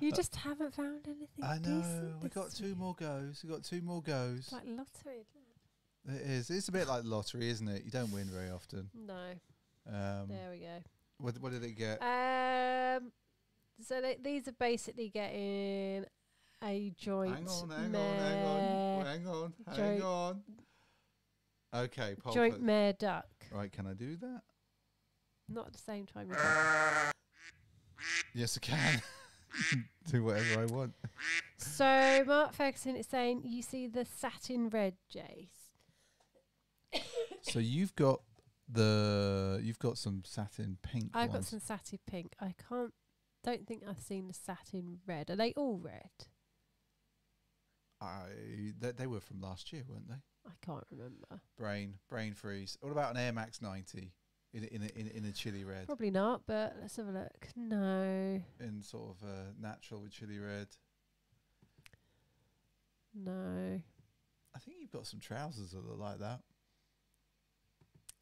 You just haven't found anything. I know. We got two more goes. We got two more goes. It's like lottery. Isn't it? It is. It's a bit like lottery, isn't it? You don't win very often. No. Um, there we go. What, what did it get? Um. So they, these are basically getting a joint. Hang on. Hang on. Hang on. Hang on. Hang on. Okay. Pop joint up. Mare duck. Right. Can I do that? Not at the same time. Yes, I can. Do whatever I want. So, Mark Ferguson is saying, you see the satin red, Jace. So, you've got the... You've got some satin pink I've ones. got some satin pink. I can't... Don't think I've seen the satin red. Are they all red? I... They, they were from last year, weren't they? I can't remember. Brain. Brain freeze. What about an Air Max ninety? In a, in, a, in, a, in a chili red. Probably not, but let's have a look. No. In sort of uh, natural with chili red. No. I think you've got some trousers that look like that.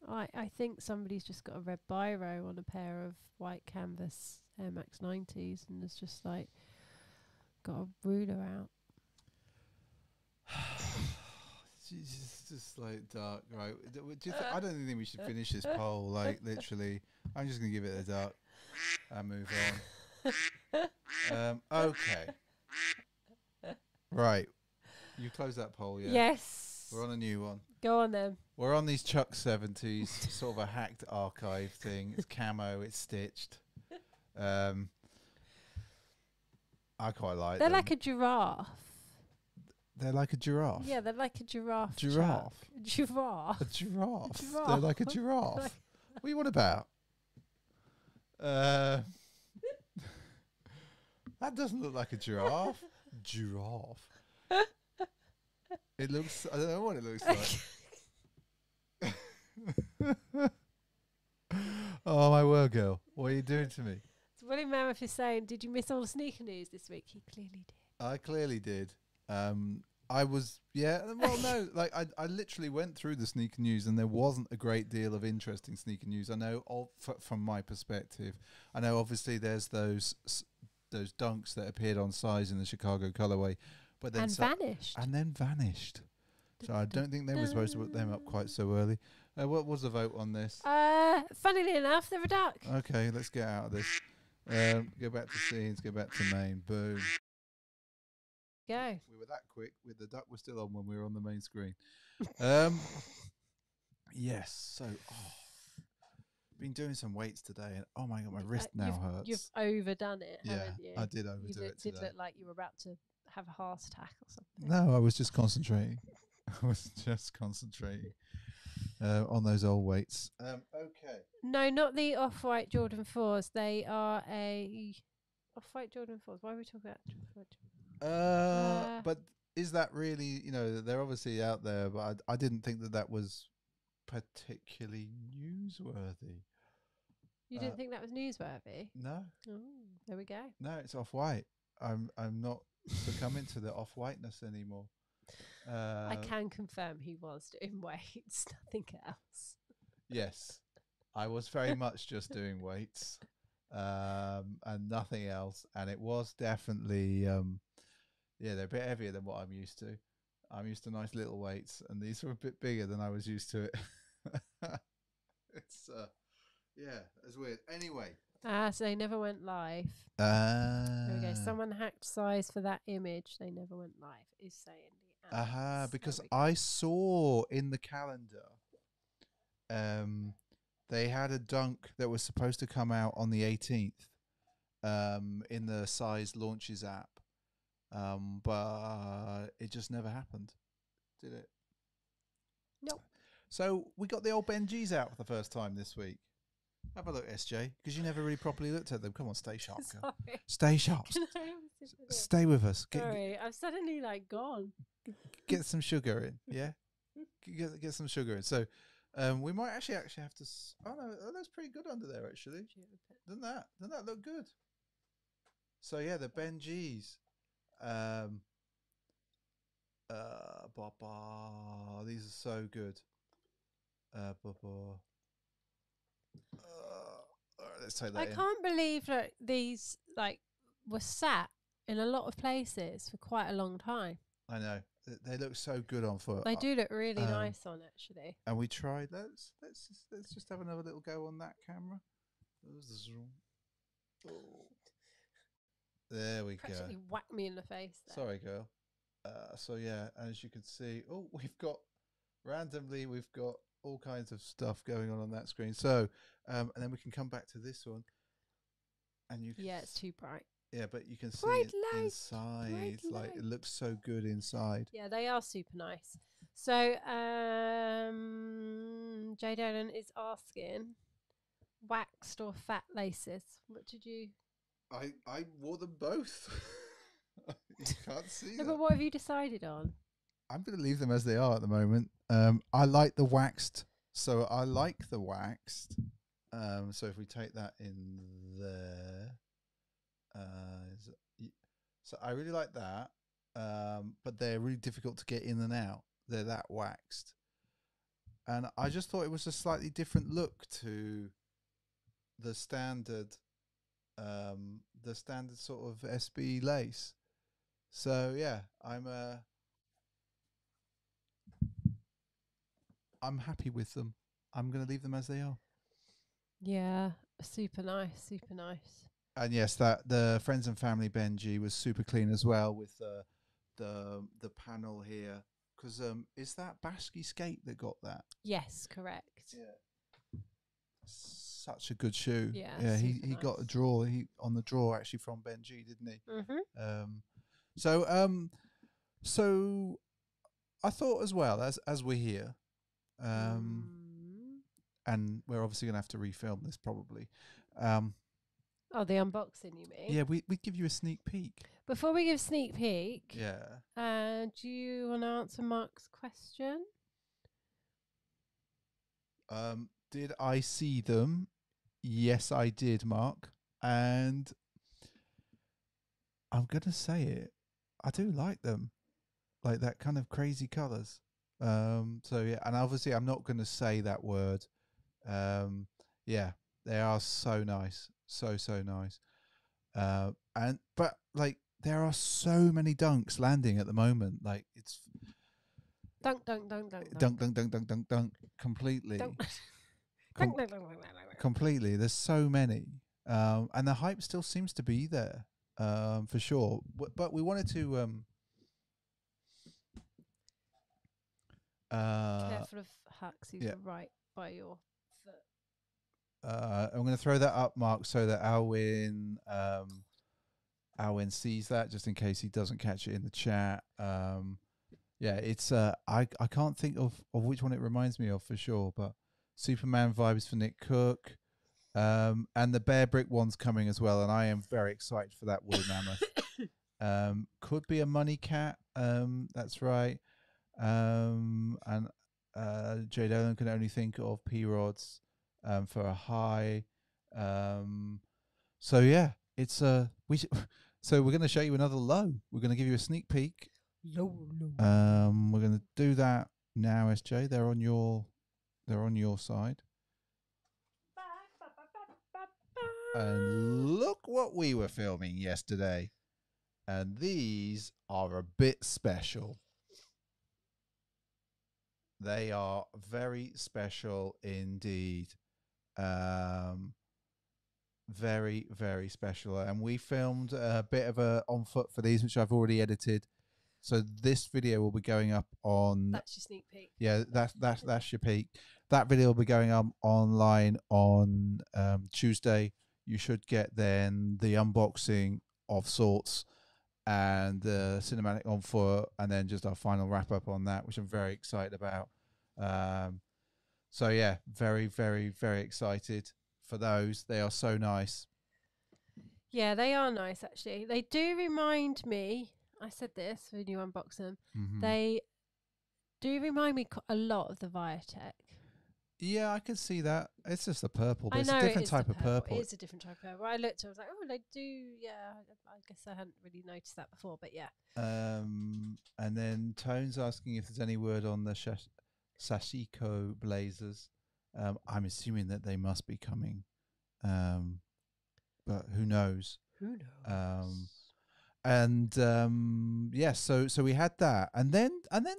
I I think somebody's just got a red biro on a pair of white canvas Air Max nineties and has just like got a ruler out. It's just, just like dark, right? Do you th I don't think we should finish this poll. Like literally, I'm just gonna give it a dark and move on. Um, okay, right. You close that poll, yeah? Yes. We're on a new one. Go on then. We're on these Chuck seventies, sort of a hacked archive thing. It's camo. It's stitched. Um, I quite like. They're them. like a giraffe. They're like a giraffe. Yeah, they're like a giraffe. Giraffe. Chuck. Giraffe. A giraffe. A giraffe. They're like a giraffe. Like what are you on about? Uh, that doesn't look like a giraffe. Giraffe. It looks... I don't know what it looks like. Oh, my word, girl. What are you doing to me? So William Mammoth is saying, did you miss all the sneaker news this week? He clearly did. I clearly did. Um, I was, yeah, well, no, like I, I literally went through the sneaker news and there wasn't a great deal of interesting sneaker news. I know all f from my perspective, I know obviously there's those, s those dunks that appeared on size in the Chicago colorway, but then and so vanished and then vanished. So I don't think they were supposed to put them up quite so early. Uh, what was the vote on this? Uh, funnily enough, they're a duck. Okay. Let's get out of this. Um, go back to scenes, go back to Maine. Boom. Go. We were that quick with the duck. We're still on when we were on the main screen. Um, yes. So, oh, been doing some weights today, and oh my god, my wrist uh, now you've, hurts. You've overdone it. Yeah, haven't you? I did overdo you look, it. Today. Did look like you were about to have a heart attack or something. No, I was just concentrating. I was just concentrating uh, on those old weights. Um, okay. No, not the Off-White Jordan fours. They are a Off-White Jordan fours. Why are we talking about Jordan fours? Uh, uh, but is that really, you know, they're obviously out there, but I, I didn't think that that was particularly newsworthy. You didn't uh, think that was newsworthy? No. Oh, there we go. No, it's Off-White. I'm I'm not succumbing to the off-whiteness anymore. Uh, I can confirm he was doing weights, nothing else. Yes, I was very much just doing weights um, and nothing else. And it was definitely... Um, Yeah, they're a bit heavier than what I'm used to. I'm used to nice little weights, and these were a bit bigger than I was used to it. It's, uh, yeah, it's weird. Anyway, Ah, so they never went live. Uh, there we go. Someone hacked size for that image. They never went live, is saying the Aha, uh-huh, because I saw in the calendar um, they had a dunk that was supposed to come out on the eighteenth um, in the size launches app, um, but uh, it just never happened, did it? Nope. So we got the old Ben-Gs out for the first time this week. Have a look, S J, because you never really properly looked at them. Come on, stay sharp, girl. Stay sharp. Stay with us. Get, Sorry, I've suddenly like gone. Get some sugar in, yeah. Get get some sugar in. So, um, we might actually actually have to. S oh no, that looks pretty good under there actually. Doesn't that? Doesn't that look good? So yeah, the Ben-Gs. Um. Uh, bah, bah. These are so good. Uh, bah, bah. Uh, let's take that I in. Can't believe that like, these like were sat in a lot of places for quite a long time. I know Th they look so good on foot. They uh, do look really um, nice on actually. And we tried. Let's let's just, let's just have another little go on that camera. Oh. There we Practically go. Actually whacked me in the face. There. Sorry, girl. Uh, so yeah, as you can see, oh, we've got randomly we've got. all kinds of stuff going on on that screen. So, um, and then we can come back to this one. And you, can yeah, it's too bright. Yeah, but you can bright see it inside. Like it looks so good inside. Yeah, they are super nice. So, um, Jay Dolan is asking, waxed or fat laces? What did you? I I wore them both. You can't see. No, but what have you decided on? I'm going to leave them as they are at the moment. Um, I like the waxed. So I like the waxed. Um, so if we take that in there. Uh, so I really like that. Um, but they're really difficult to get in and out. They're that waxed. And I just thought it was a slightly different look to the standard, um, the standard sort of S B lace. So yeah, I'm a... I'm happy with them. I'm going to leave them as they are. Yeah, super nice, super nice. And yes, that the friends and family Ben-G was super clean as well with the the the panel here. Because um, is that Basky Skate that got that? Yes, correct. Yeah, such a good shoe. Yeah, yeah. He he nice. got a draw. He on the draw actually from Ben-G, didn't he? Mm-hmm. Um, so um, so I thought as well as as we're here. Um, and we're obviously going to have to refilm this probably. Um, oh, the unboxing, you mean? Yeah, we we give you a sneak peek. Before we give sneak peek, yeah. Uh, do you want to answer Mark's question? Um, did I see them? Yes, I did, Mark. And I'm going to say it. I do like them, like that kind of crazy colours. Um, so yeah, and obviously I'm not going to say that word. Um, yeah, they are so nice. So, so nice. Uh, and, but like, there are so many dunks landing at the moment. Like it's dunk, dunk, dunk, dunk, dunk, dunk, dunk, dunk, dunk, dunk completely, dunk. Com dunk, dunk, dunk, dunk, dunk. completely. There's so many. Um, and the hype still seems to be there, um, for sure. W but we wanted to, um, Uh, Careful of Hux, he's yeah. right by your foot. Uh, I'm going to throw that up, Mark, so that Alwyn, um, Alwyn sees that, just in case he doesn't catch it in the chat. Um, yeah, it's. Uh, I I can't think of of which one it reminds me of for sure, but Superman vibes for Nick Cook, um, and the Bear Brick one's coming as well, and I am very excited for that woolly mammoth. Um, could be a money cat. Um, that's right. Um and uh Jay Dolan can only think of P Rods um for a high. Um so yeah, it's uh we so we're gonna show you another low. We're gonna give you a sneak peek. Low low. Um we're gonna do that now, S J. They're on your they're on your side. Ba, ba, ba, ba, ba. And look what we were filming yesterday. And these are a bit special. They are very special indeed. Um, very, very special. And we filmed a bit of a on foot for these, which I've already edited. So this video will be going up on... That's your sneak peek. Yeah, that's, that's, that's your peek. That video will be going up online on um, Tuesday. You should get then the unboxing of sorts and the cinematic on foot, and then just our final wrap up on that, which I'm very excited about. Um, so yeah, very, very, very excited for those. They are so nice. Yeah, they are nice, actually. They do remind me... I said this when you unbox them. Mm-hmm. They do remind me a lot of the Viatech. Yeah, I can see that. It's just the purple, but I it's know a different it type of purple. purple. It is a different type of purple. I looked, I was like, oh, they do. Yeah, I guess I hadn't really noticed that before, but yeah. Um, and then Tone's asking if there's any word on the Shash Sashiko Blazers. Um, I'm assuming that they must be coming, um, but who knows? Who knows? Um, And um yeah, so so we had that, and then and then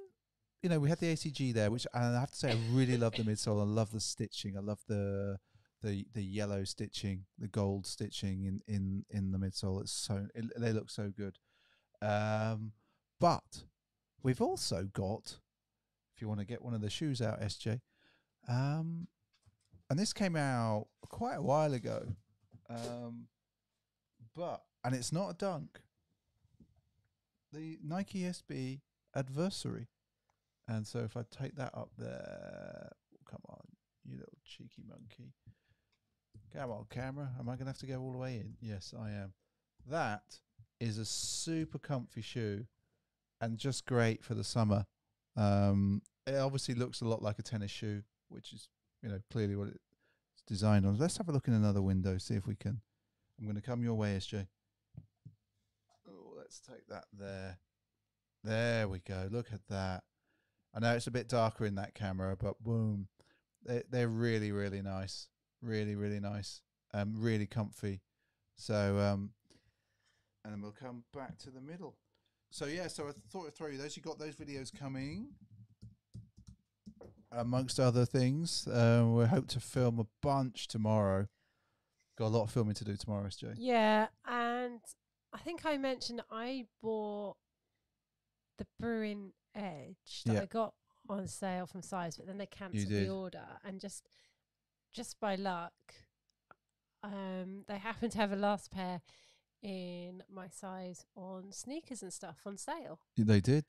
you know we had the A C G there, which and I have to say I really love the midsole. I love the stitching. I love the the the yellow stitching, the gold stitching in in in the midsole. It's so it, they look so good. Um, but we've also got, if you want to get one of the shoes out, S J, um, and this came out quite a while ago, um, but and it's not a dunk. The Nike S B Adversary. And so if I take that up there, oh, come on, you little cheeky monkey. Come on, camera. Am I going to have to go all the way in? Yes, I am. That is a super comfy shoe and just great for the summer. Um, it obviously looks a lot like a tennis shoe, which is, you know, clearly what it's designed on. Let's have a look in another window, see if we can. I'm going to come your way, S J. Let's take that there. There we go. Look at that. I know it's a bit darker in that camera, but boom. They, they're really, really nice. Really, really nice. Um, really comfy. So, um, and then we'll come back to the middle. So, yeah, so I thought I'd throw you those. You got those videos coming. Amongst other things, uh, we hope to film a bunch tomorrow. Got a lot of filming to do tomorrow, S J. Yeah, and... I think I mentioned I bought the Bruin Edge that yeah. I got on sale from Size, but then they cancelled the order. And just just by luck, um, they happened to have a last pair in my size on sneakers and stuff on sale. Yeah, they did.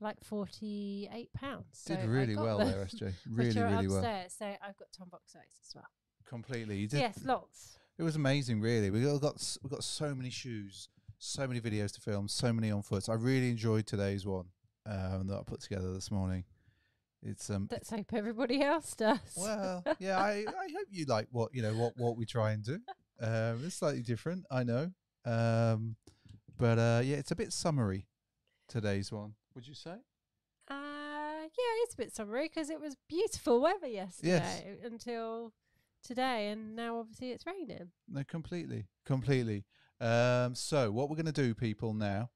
Like forty-eight pounds. Did so really well there, S J. Really, really well. So I've got to unbox those as well. Completely. You did. Yes, lots. It was amazing, really. We got we got so many shoes. So many videos to film, so many on foots. I really enjoyed today's one um, that I put together this morning. It's um. Let's hope everybody else does. Well, yeah, I, I hope you like what you know what what we try and do. Um, it's slightly different, I know, um, but uh, yeah, it's a bit summery. Today's one, would you say? Uh, yeah, it's a bit summery because it was beautiful weather yesterday yes. until today, and now obviously it's raining. No, completely, completely. Um, so what we're going to do, people, now,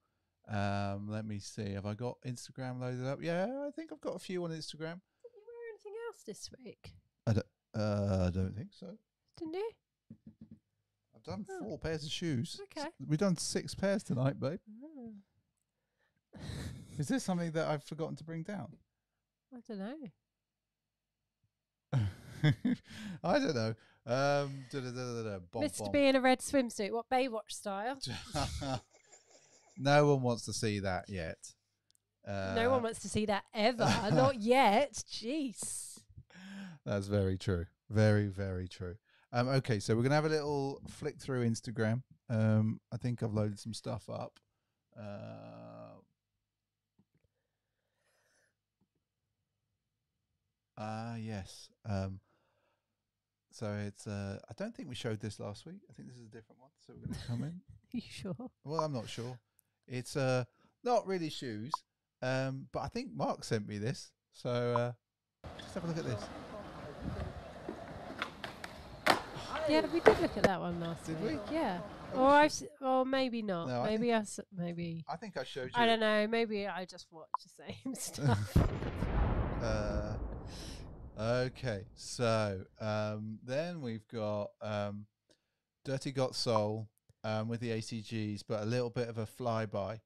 um, let me see, have I got Instagram loaded up? Yeah, I think I've got a few on Instagram. Did you wear anything else this week? I don't, uh, I don't think so. Didn't you? I've done oh. four pairs of shoes. Okay. S we've done six pairs tonight, babe. Oh. Is this something that I've forgotten to bring down? I don't know. I don't know. Um, da, da, da, da, da, bomb, Mister Bomb. B in a red swimsuit, what Baywatch style? No one wants to see that yet. Uh, no one wants to see that ever. Not yet. Jeez. That's very true. Very, very true. Um, okay, so we're gonna have a little flick through Instagram. Um, I think I've loaded some stuff up. Uh, ah, yes. Um. So it's, uh, I don't think we showed this last week. I think this is a different one. So we're going to come in. Are you sure? Well, I'm not sure. It's uh, not really shoes, um, but I think Mark sent me this. So uh, let's have a look at this. Yeah, we did look at that one last did week. Did we? Yeah. Or, I've s or maybe not. No, maybe I, I s maybe. I think I showed you. I don't know. Maybe I just watched the same stuff. uh... Okay, so um, then we've got um, Dirty Got Soul um, with the A C Gs, but a little bit of a flyby.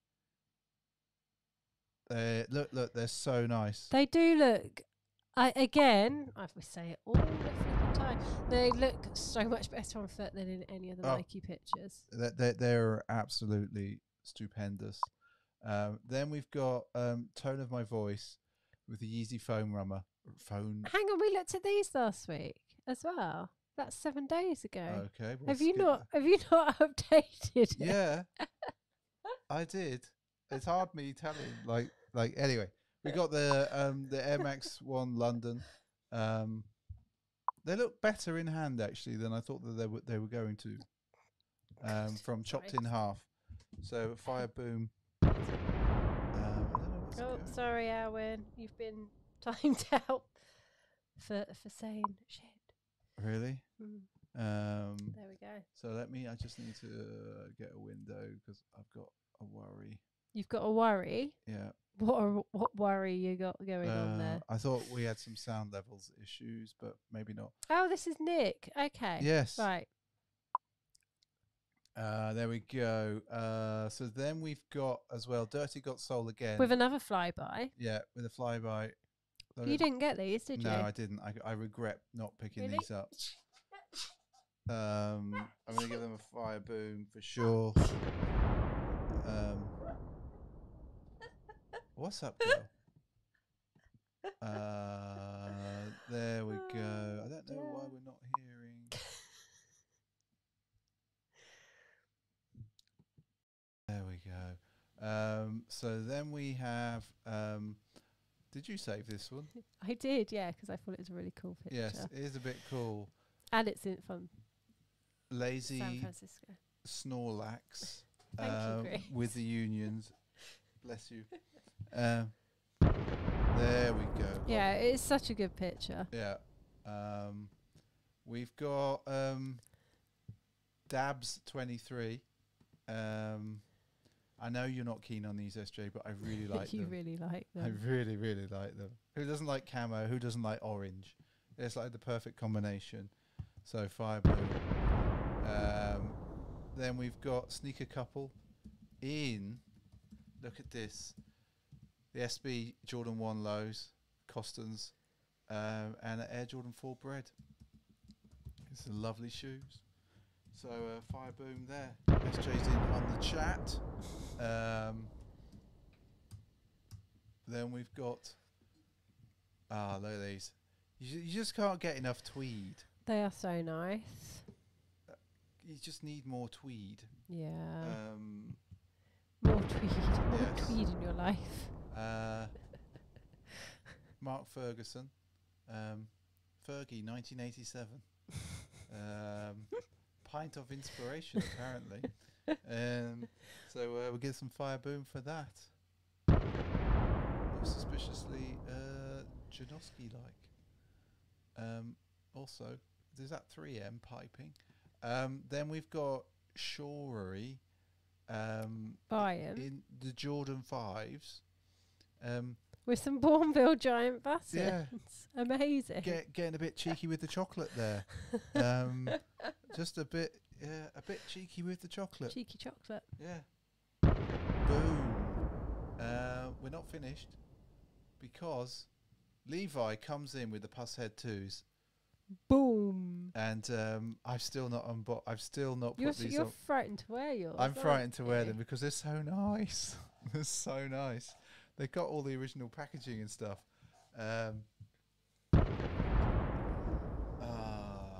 Uh, look, look, they're so nice. They do look, I again, I have to say it all the freaking time, they look so much better on foot than in any other oh, Nike pictures. They're, they're absolutely stupendous. Um, then we've got um, Tone of My Voice with the Yeezy Foam Runner. Phone. Hang on, we looked at these last week as well. That's seven days ago. Okay. We'll have you not? That. Have you not updated? Yeah, it? I did. It's hard me telling. Like, like. Anyway, we got the um the Air Max One London. Um, they look better in hand actually than I thought that they were they were going to. Um, from Chopped sorry. in Half. So Fire Boom. Um, I don't know what's oh, going. sorry, Owen. You've been timed out for for saying shit. Really? Mm. Um, there we go. So let me. I just need to uh, get a window because I've got a worry. You've got a worry. Yeah. What are, what worry you got going uh, on there? I thought we had some sound levels issues, but maybe not. Oh, this is Nick. Okay. Yes. Right. Uh, there we go. Uh, so then we've got as well. Dirty Got Soul again with another flyby. Yeah, with a flyby. Those you didn't get these, did no, you? No, I didn't. I, I regret not picking really? these up. Um, I'm going to give them a fire boom for sure. Um, what's up, girl? Uh, there we go. I don't know why we're not hearing. There we go. Um, so then we have... Um, Did you save this one? I did, yeah, because I thought it was a really cool picture. Yes, it is a bit cool. And it's in from Lazy San Francisco. Snorlax. Thank um, you, Grace. With the unions. Bless you. Um, there we go. Yeah, oh. It's such a good picture. Yeah. Um, we've got um, Dabs twenty-three. Um I know you're not keen on these, S J, but I really like you them. You really like them. I really, really like them. Who doesn't like camo? Who doesn't like orange? It's like the perfect combination. So fire blue. Um, then we've got Sneaker Couple in. Look at this. The S B Jordan one Lows, Costons, um, and an Air Jordan four Bread. It's some lovely shoes. So uh, fire boom there. S J's in on the chat. Um, then we've got ah, look at these. You, you just can't get enough tweed. They are so nice. Uh, you just need more tweed. Yeah. Um, more tweed. More yes. tweed in your life. Uh, Mark Ferguson, um, Fergie, nineteen eighty-seven. um, pint of inspiration, apparently. Um, so uh, we'll give some fire boom for that. Not suspiciously uh, Janowski-like. Um, also, there's that three M piping. Um, then we've got Shorery um, Bayern in the Jordan fives um, with some Bourneville giant buttons. Yeah. Amazing. Get, getting a bit cheeky with the chocolate there. Um, just a bit. Yeah, a bit cheeky with the chocolate. Cheeky chocolate. Yeah. Boom. Uh, we're not finished because Levi comes in with the Puss Head twos. Boom. And um, I've still not unbo- I've still not you're put these. You're on. frightened to wear yours. I'm frightened you? to wear them because they're so nice. They're so nice. They got all the original packaging and stuff. Um,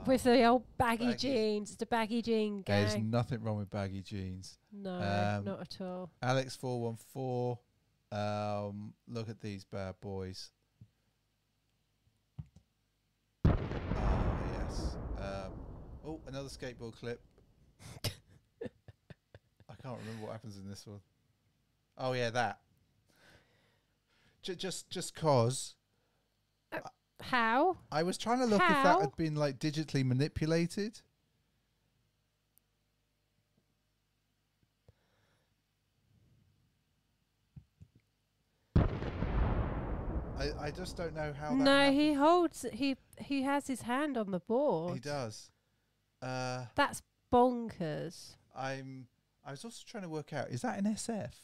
With the old baggy, baggy jeans. It's the baggy jean gang. There's nothing wrong with baggy jeans. No, um, not at all. Alex four one four. Um, look at these bad boys. Oh, yes. Um, oh, another skateboard clip. I can't remember what happens in this one. Oh, yeah, that. J just just cause. Uh. How? I was trying to look How? if that had been like digitally manipulated. I I just don't know how. That no, happened. he holds he he has his hand on the board. He does. Uh, That's bonkers. I'm. I was also trying to work out, is that an S F?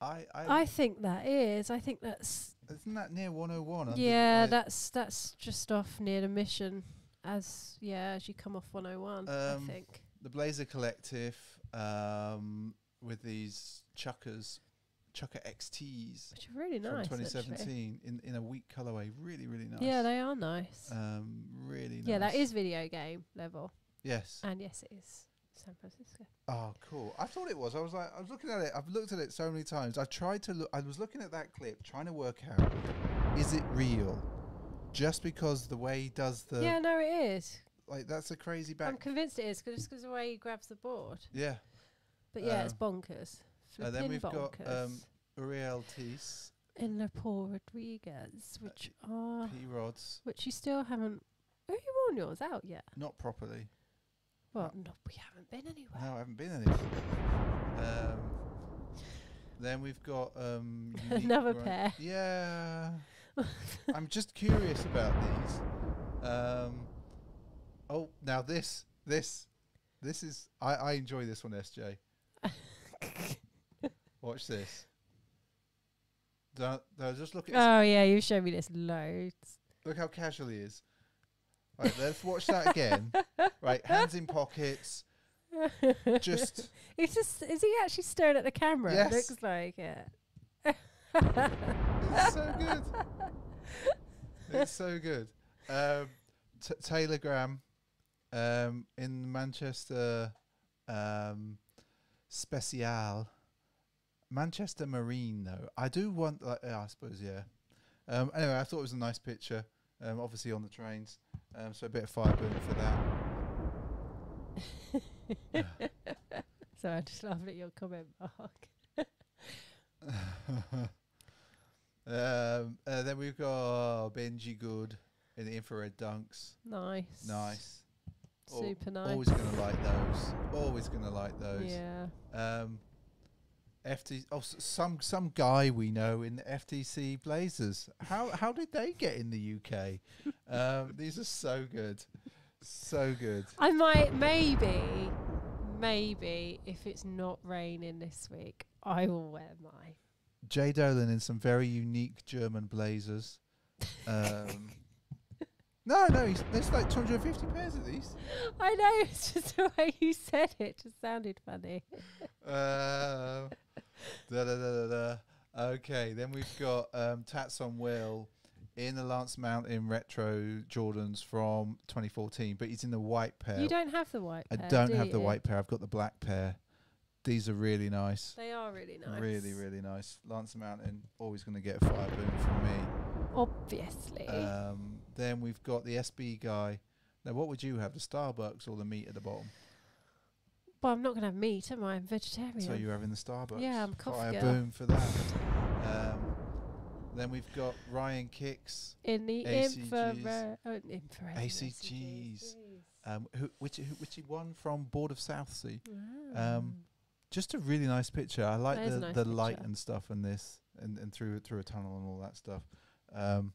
I I, I think that is. I think that's. Isn't that near one oh one? Yeah, like that's that's just off near the mission. As yeah, as you come off one oh one, um, I think. The Blazer Collective, um, with these Chuckers, Chucker X Ts, which are really nice. From twenty seventeen, in in a weak colorway, really really nice. Yeah, they are nice. Um, really nice. Yeah, that is video game level. Yes. And yes, it is San Francisco. Oh, cool! I thought it was. I was like, I was looking at it. I've looked at it so many times. I tried to look. I was looking at that clip, trying to work out, is it real? Just because the way he does the... Yeah, no, it is. Like, that's a crazy back... I'm convinced it is, cause just because of the way he grabs the board. Yeah. But yeah, um, it's bonkers. And uh, then we've bonkers. got um, Uriel Teese. And Lepo Rodriguez, which uh, are... P-Rods. Which you still haven't... Have you worn yours out yet? Not properly. Well, no, we haven't been anywhere. No, I haven't been anywhere. Um, then we've got... Um, Another pair. Yeah... I'm just curious about these. Um, oh, now this, this, this is. I, I enjoy this one, S J. Watch this. Don't, don't just look at. Oh yeah, you showed me this loads. Look how casual he is. Right, let's watch that again. Right, hands in pockets. Just. It's just. Is he actually staring at the camera? Yes. It looks like it. It's so good. It's so good. Um, t Taylor Graham, um, in Manchester, um, Special, Manchester Marine. Though I do want, like, uh, I suppose, yeah. Um, anyway, I thought it was a nice picture. Um, obviously on the trains. Um, so a bit of fireburn for that. So I just laughed at your comment, Mark. Um, uh, then we've got Ben-G Good in the infrared dunks. Nice. Nice. Super Al nice. Always going to like those. Always going to like those. Yeah. Um, F T C. Oh, s some some guy we know in the F T C Blazers. How how did they get in the U K? Um, these are so good, so good. I might maybe maybe if it's not raining this week, I will wear mine. Jay Dolan in some very unique German Blazers. Um, no, no, he's, there's like two hundred fifty pairs of these. I know, it's just the way you said it just sounded funny. Uh, da, da, da, da, da. Okay, then we've got um, Tats on Will in the Lance Mountain retro Jordans from twenty fourteen, but he's in the white pair. You don't have the white I pair, I don't do have you? the white pair. I've got the black pair. These are really nice. They are really nice. Really, really nice. Lance Mountain, always going to get a fire boom from me. Obviously. Um, then we've got the S B guy. Now, what would you have, the Starbucks or the meat at the bottom? Well, I'm not going to have meat, am I? I'm vegetarian. So you're having the Starbucks. Yeah, I'm coffee girl. Fire boom for that. Um, then we've got Ryan Kicks. In the infrared. Oh, infrared. A C Gs. Um, who, which, who, which he won from Board of Southsea. Oh. Um, Just a really nice picture. I like that the, nice the light and stuff and this and, and through through a tunnel and all that stuff. Um,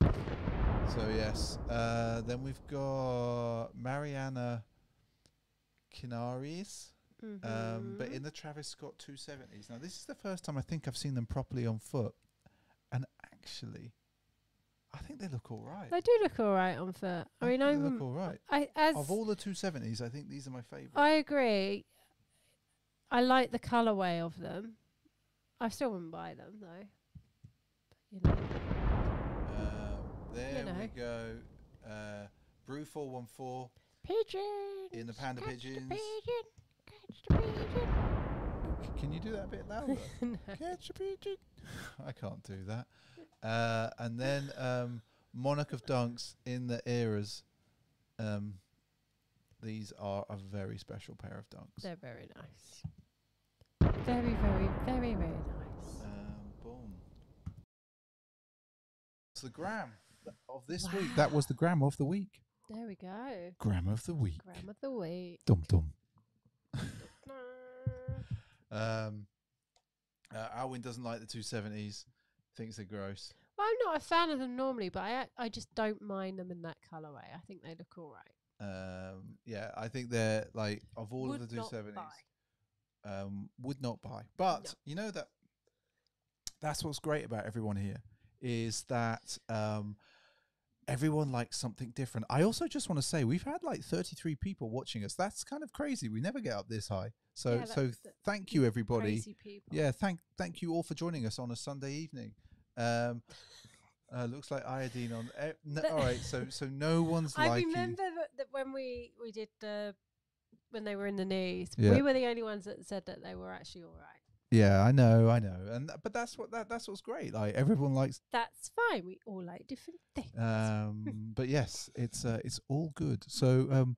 so, yes. Uh, then we've got Mariana Kinaris, mm-hmm. um, but in the Travis Scott two seventies. Now, this is the first time I think I've seen them properly on foot. And actually, I think they look all right. They do look all right on foot. I, I mean, I'm, they look all right. I, as of all the two seventies, I think these are my favourite. I agree. I like the colourway of them. I still wouldn't buy them though. But, you know. Um, there you know. we go. Uh, Brew four one four. Pigeon. In the Panda Catch Pigeons. The pigeon. Catch the pigeon. Can you do that a bit louder? No. Catch the pigeon. I can't do that. Uh, and then um, Monarch of Dunks in the Eras. Um, these are a very special pair of dunks. They're very nice. Very, very, very, very nice. Um, boom. It's the gram of this wow. week. That was the gram of the week. There we go. Gram of the week. Gram of the week. Dum dum. um, uh, Alwyn doesn't like the two seventies. Thinks they're gross. Well, I'm not a fan of them normally, but I I just don't mind them in that colourway. I think they look all right. Um, yeah, I think they're like of all would of the two seventies, um, would not buy. But no. you know that that's what's great about everyone here is that um, everyone likes something different. I also just want to say we've had like thirty-three people watching us. That's kind of crazy. We never get up this high. So yeah, so thank you everybody. Crazy people. Yeah, thank thank you all for joining us on a Sunday evening. Um, Uh, looks like iodine on. E no, all right, so so no one's. I liking. remember that when we we did the when they were in the news, yeah. we were the only ones that said that they were actually all right. Yeah, I know, I know, and th but that's what that that's what's great. Like everyone likes. That's fine. We all like different things. Um, but yes, it's uh, it's all good. So um,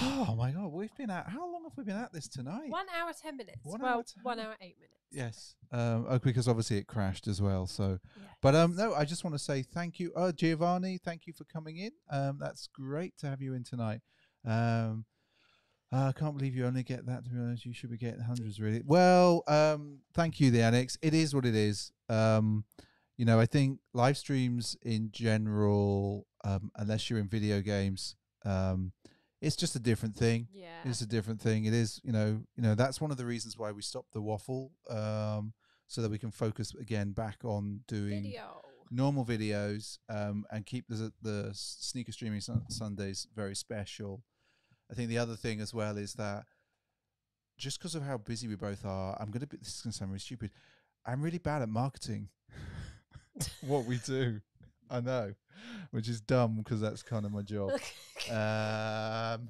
oh my god, we've been at. How long have we been at this tonight? One hour ten minutes. One well, hour ten one hour eight minutes. Yes, um, okay, because obviously it crashed as well. So, yes. but um, no, I just want to say thank you, uh, Giovanni. Thank you for coming in. Um, that's great to have you in tonight. Um, I can't believe you only get that. To be honest, you should be getting hundreds, really. Well, um, thank you, the Annex. It is what it is. Um, you know, I think live streams in general, um, unless you're in video games, um, it's just a different thing. Yeah. It's a different thing. It is, you know, you know, that's one of the reasons why we stopped the waffle, um, so that we can focus again back on doing Video. normal videos, um, and keep the, the sneaker streaming sun Sundays very special. I think the other thing as well is that just because of how busy we both are, I'm going to be, this is going to sound really stupid. I'm really bad at marketing what we do. I know, which is dumb because that's kind of my job. um,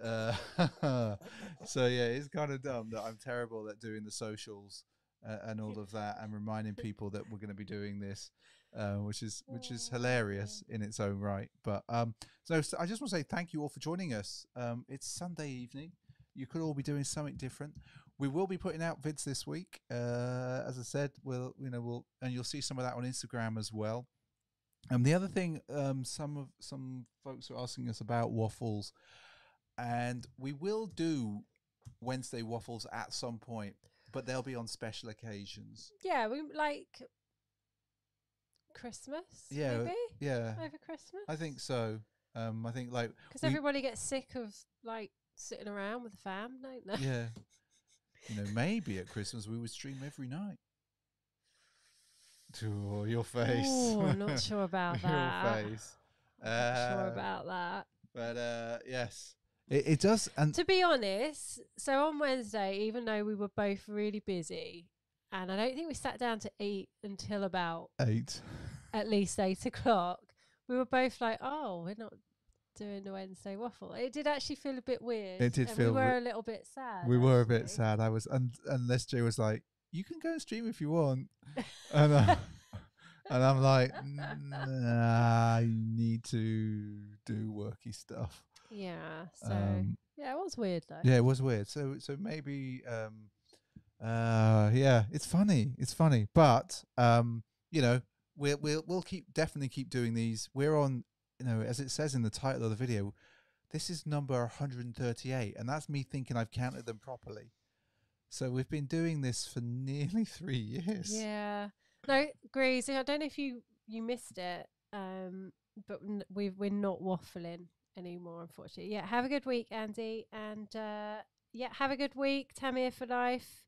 uh, so yeah, it's kind of dumb that I'm terrible at doing the socials uh, and all of that, and reminding people that we're going to be doing this, uh, which is which is hilarious in its own right. But um, so, so I just want to say thank you all for joining us. Um, it's Sunday evening. You could all be doing something different. We will be putting out vids this week, uh, as I said. We'll, you know, we'll, and you'll see some of that on Instagram as well. And um, the other thing, um, some of some folks are asking us about waffles, and we will do Wednesday waffles at some point, but they'll be on special occasions. Yeah, we like Christmas. Yeah, maybe? Yeah, over Christmas. I think so. Um, I think like because everybody gets sick of like sitting around with the fam, don't they? Yeah. You know, maybe at Christmas we would stream every night. Oh, your face. Ooh, I'm not sure about that. Your face. I'm uh, not sure about that. But uh, yes, it, it does. And to be honest, so on Wednesday, even though we were both really busy, and I don't think we sat down to eat until about eight, at least eight o'clock. We were both like, "Oh, we're not doing the Wednesday waffle." It did actually feel a bit weird. It did and feel. We were a little bit sad. We actually. were a bit sad. I was, and unless Jay was like, "You can go and stream if you want," and uh, and I'm like, nah, "I need to do worky stuff." Yeah. So um, yeah, it was weird though. Yeah, it was weird. So so maybe um, uh, yeah, it's funny. It's funny, but um, you know, we'll we'll we'll keep definitely keep doing these. We're on. You know, as it says in the title of the video, this is number one hundred thirty-eight, and that's me thinking I've counted them properly. So we've been doing this for nearly three years. Yeah. No, Greasy, I don't know if you, you missed it, um, but we've, we're not waffling anymore, unfortunately. Yeah, have a good week, Andy. And, uh, yeah, have a good week, Tamir for life.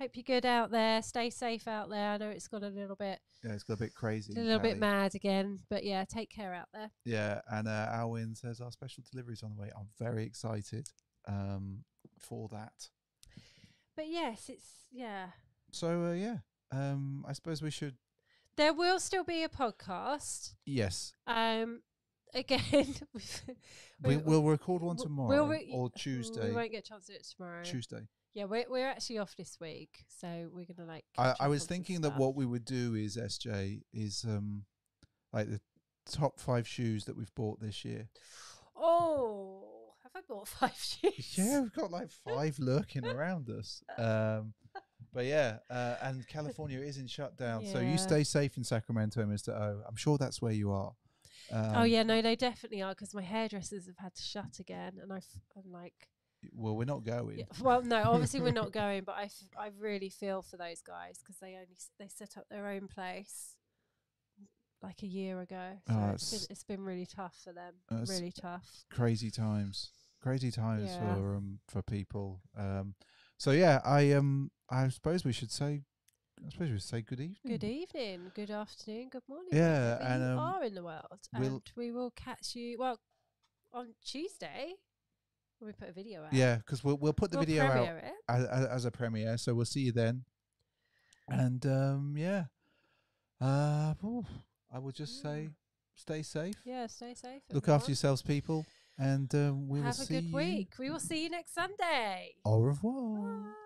Hope you're good out there. Stay safe out there. I know it's got a little bit. Yeah, it's got a bit crazy. A little Charlie. bit mad again. But yeah, take care out there. Yeah, and uh, Alwyn says our special delivery's on the way. I'm very excited um, for that. But yes, it's, yeah. So, uh, yeah, um, I suppose we should. There will still be a podcast. Yes. Um. Again. we, we'll record one tomorrow we'll or Tuesday. We won't get a chance to do it tomorrow. Tuesday. Yeah, we're we're actually off this week, so we're gonna like. I, I was thinking that what we would do is S J is um, like the top five shoes that we've bought this year. Oh, have I bought five shoes? Yeah, we've got like five lurking around us. Um, but yeah, uh, and California is in shutdown, yeah. So you stay safe in Sacramento, Mister O. I'm sure that's where you are. Um, oh yeah, no, they definitely are because my hairdressers have had to shut again, and I've, I'm like. Well, we're not going. Yeah, well, no, obviously we're not going. But I, f I really feel for those guys because they only s they set up their own place, like a year ago. So oh, it's, it's, been, it's been really tough for them. Uh, really tough. Crazy times. Crazy times yeah. for um for people. Um, so yeah, I um I suppose we should say. I suppose we say good evening. Good evening, good afternoon, good morning. Yeah, and um, you are in the world, we'll and we will catch you. Well, on Tuesday, we put a video out. Yeah, because we'll we'll put the we'll video out as, as a premiere. So we'll see you then. And um, yeah, uh, ooh, I will just yeah. say, stay safe. Yeah, stay safe. Look after yourselves, people, and um, we will see you. Have a good week. We will see you next Sunday. Au revoir. Bye.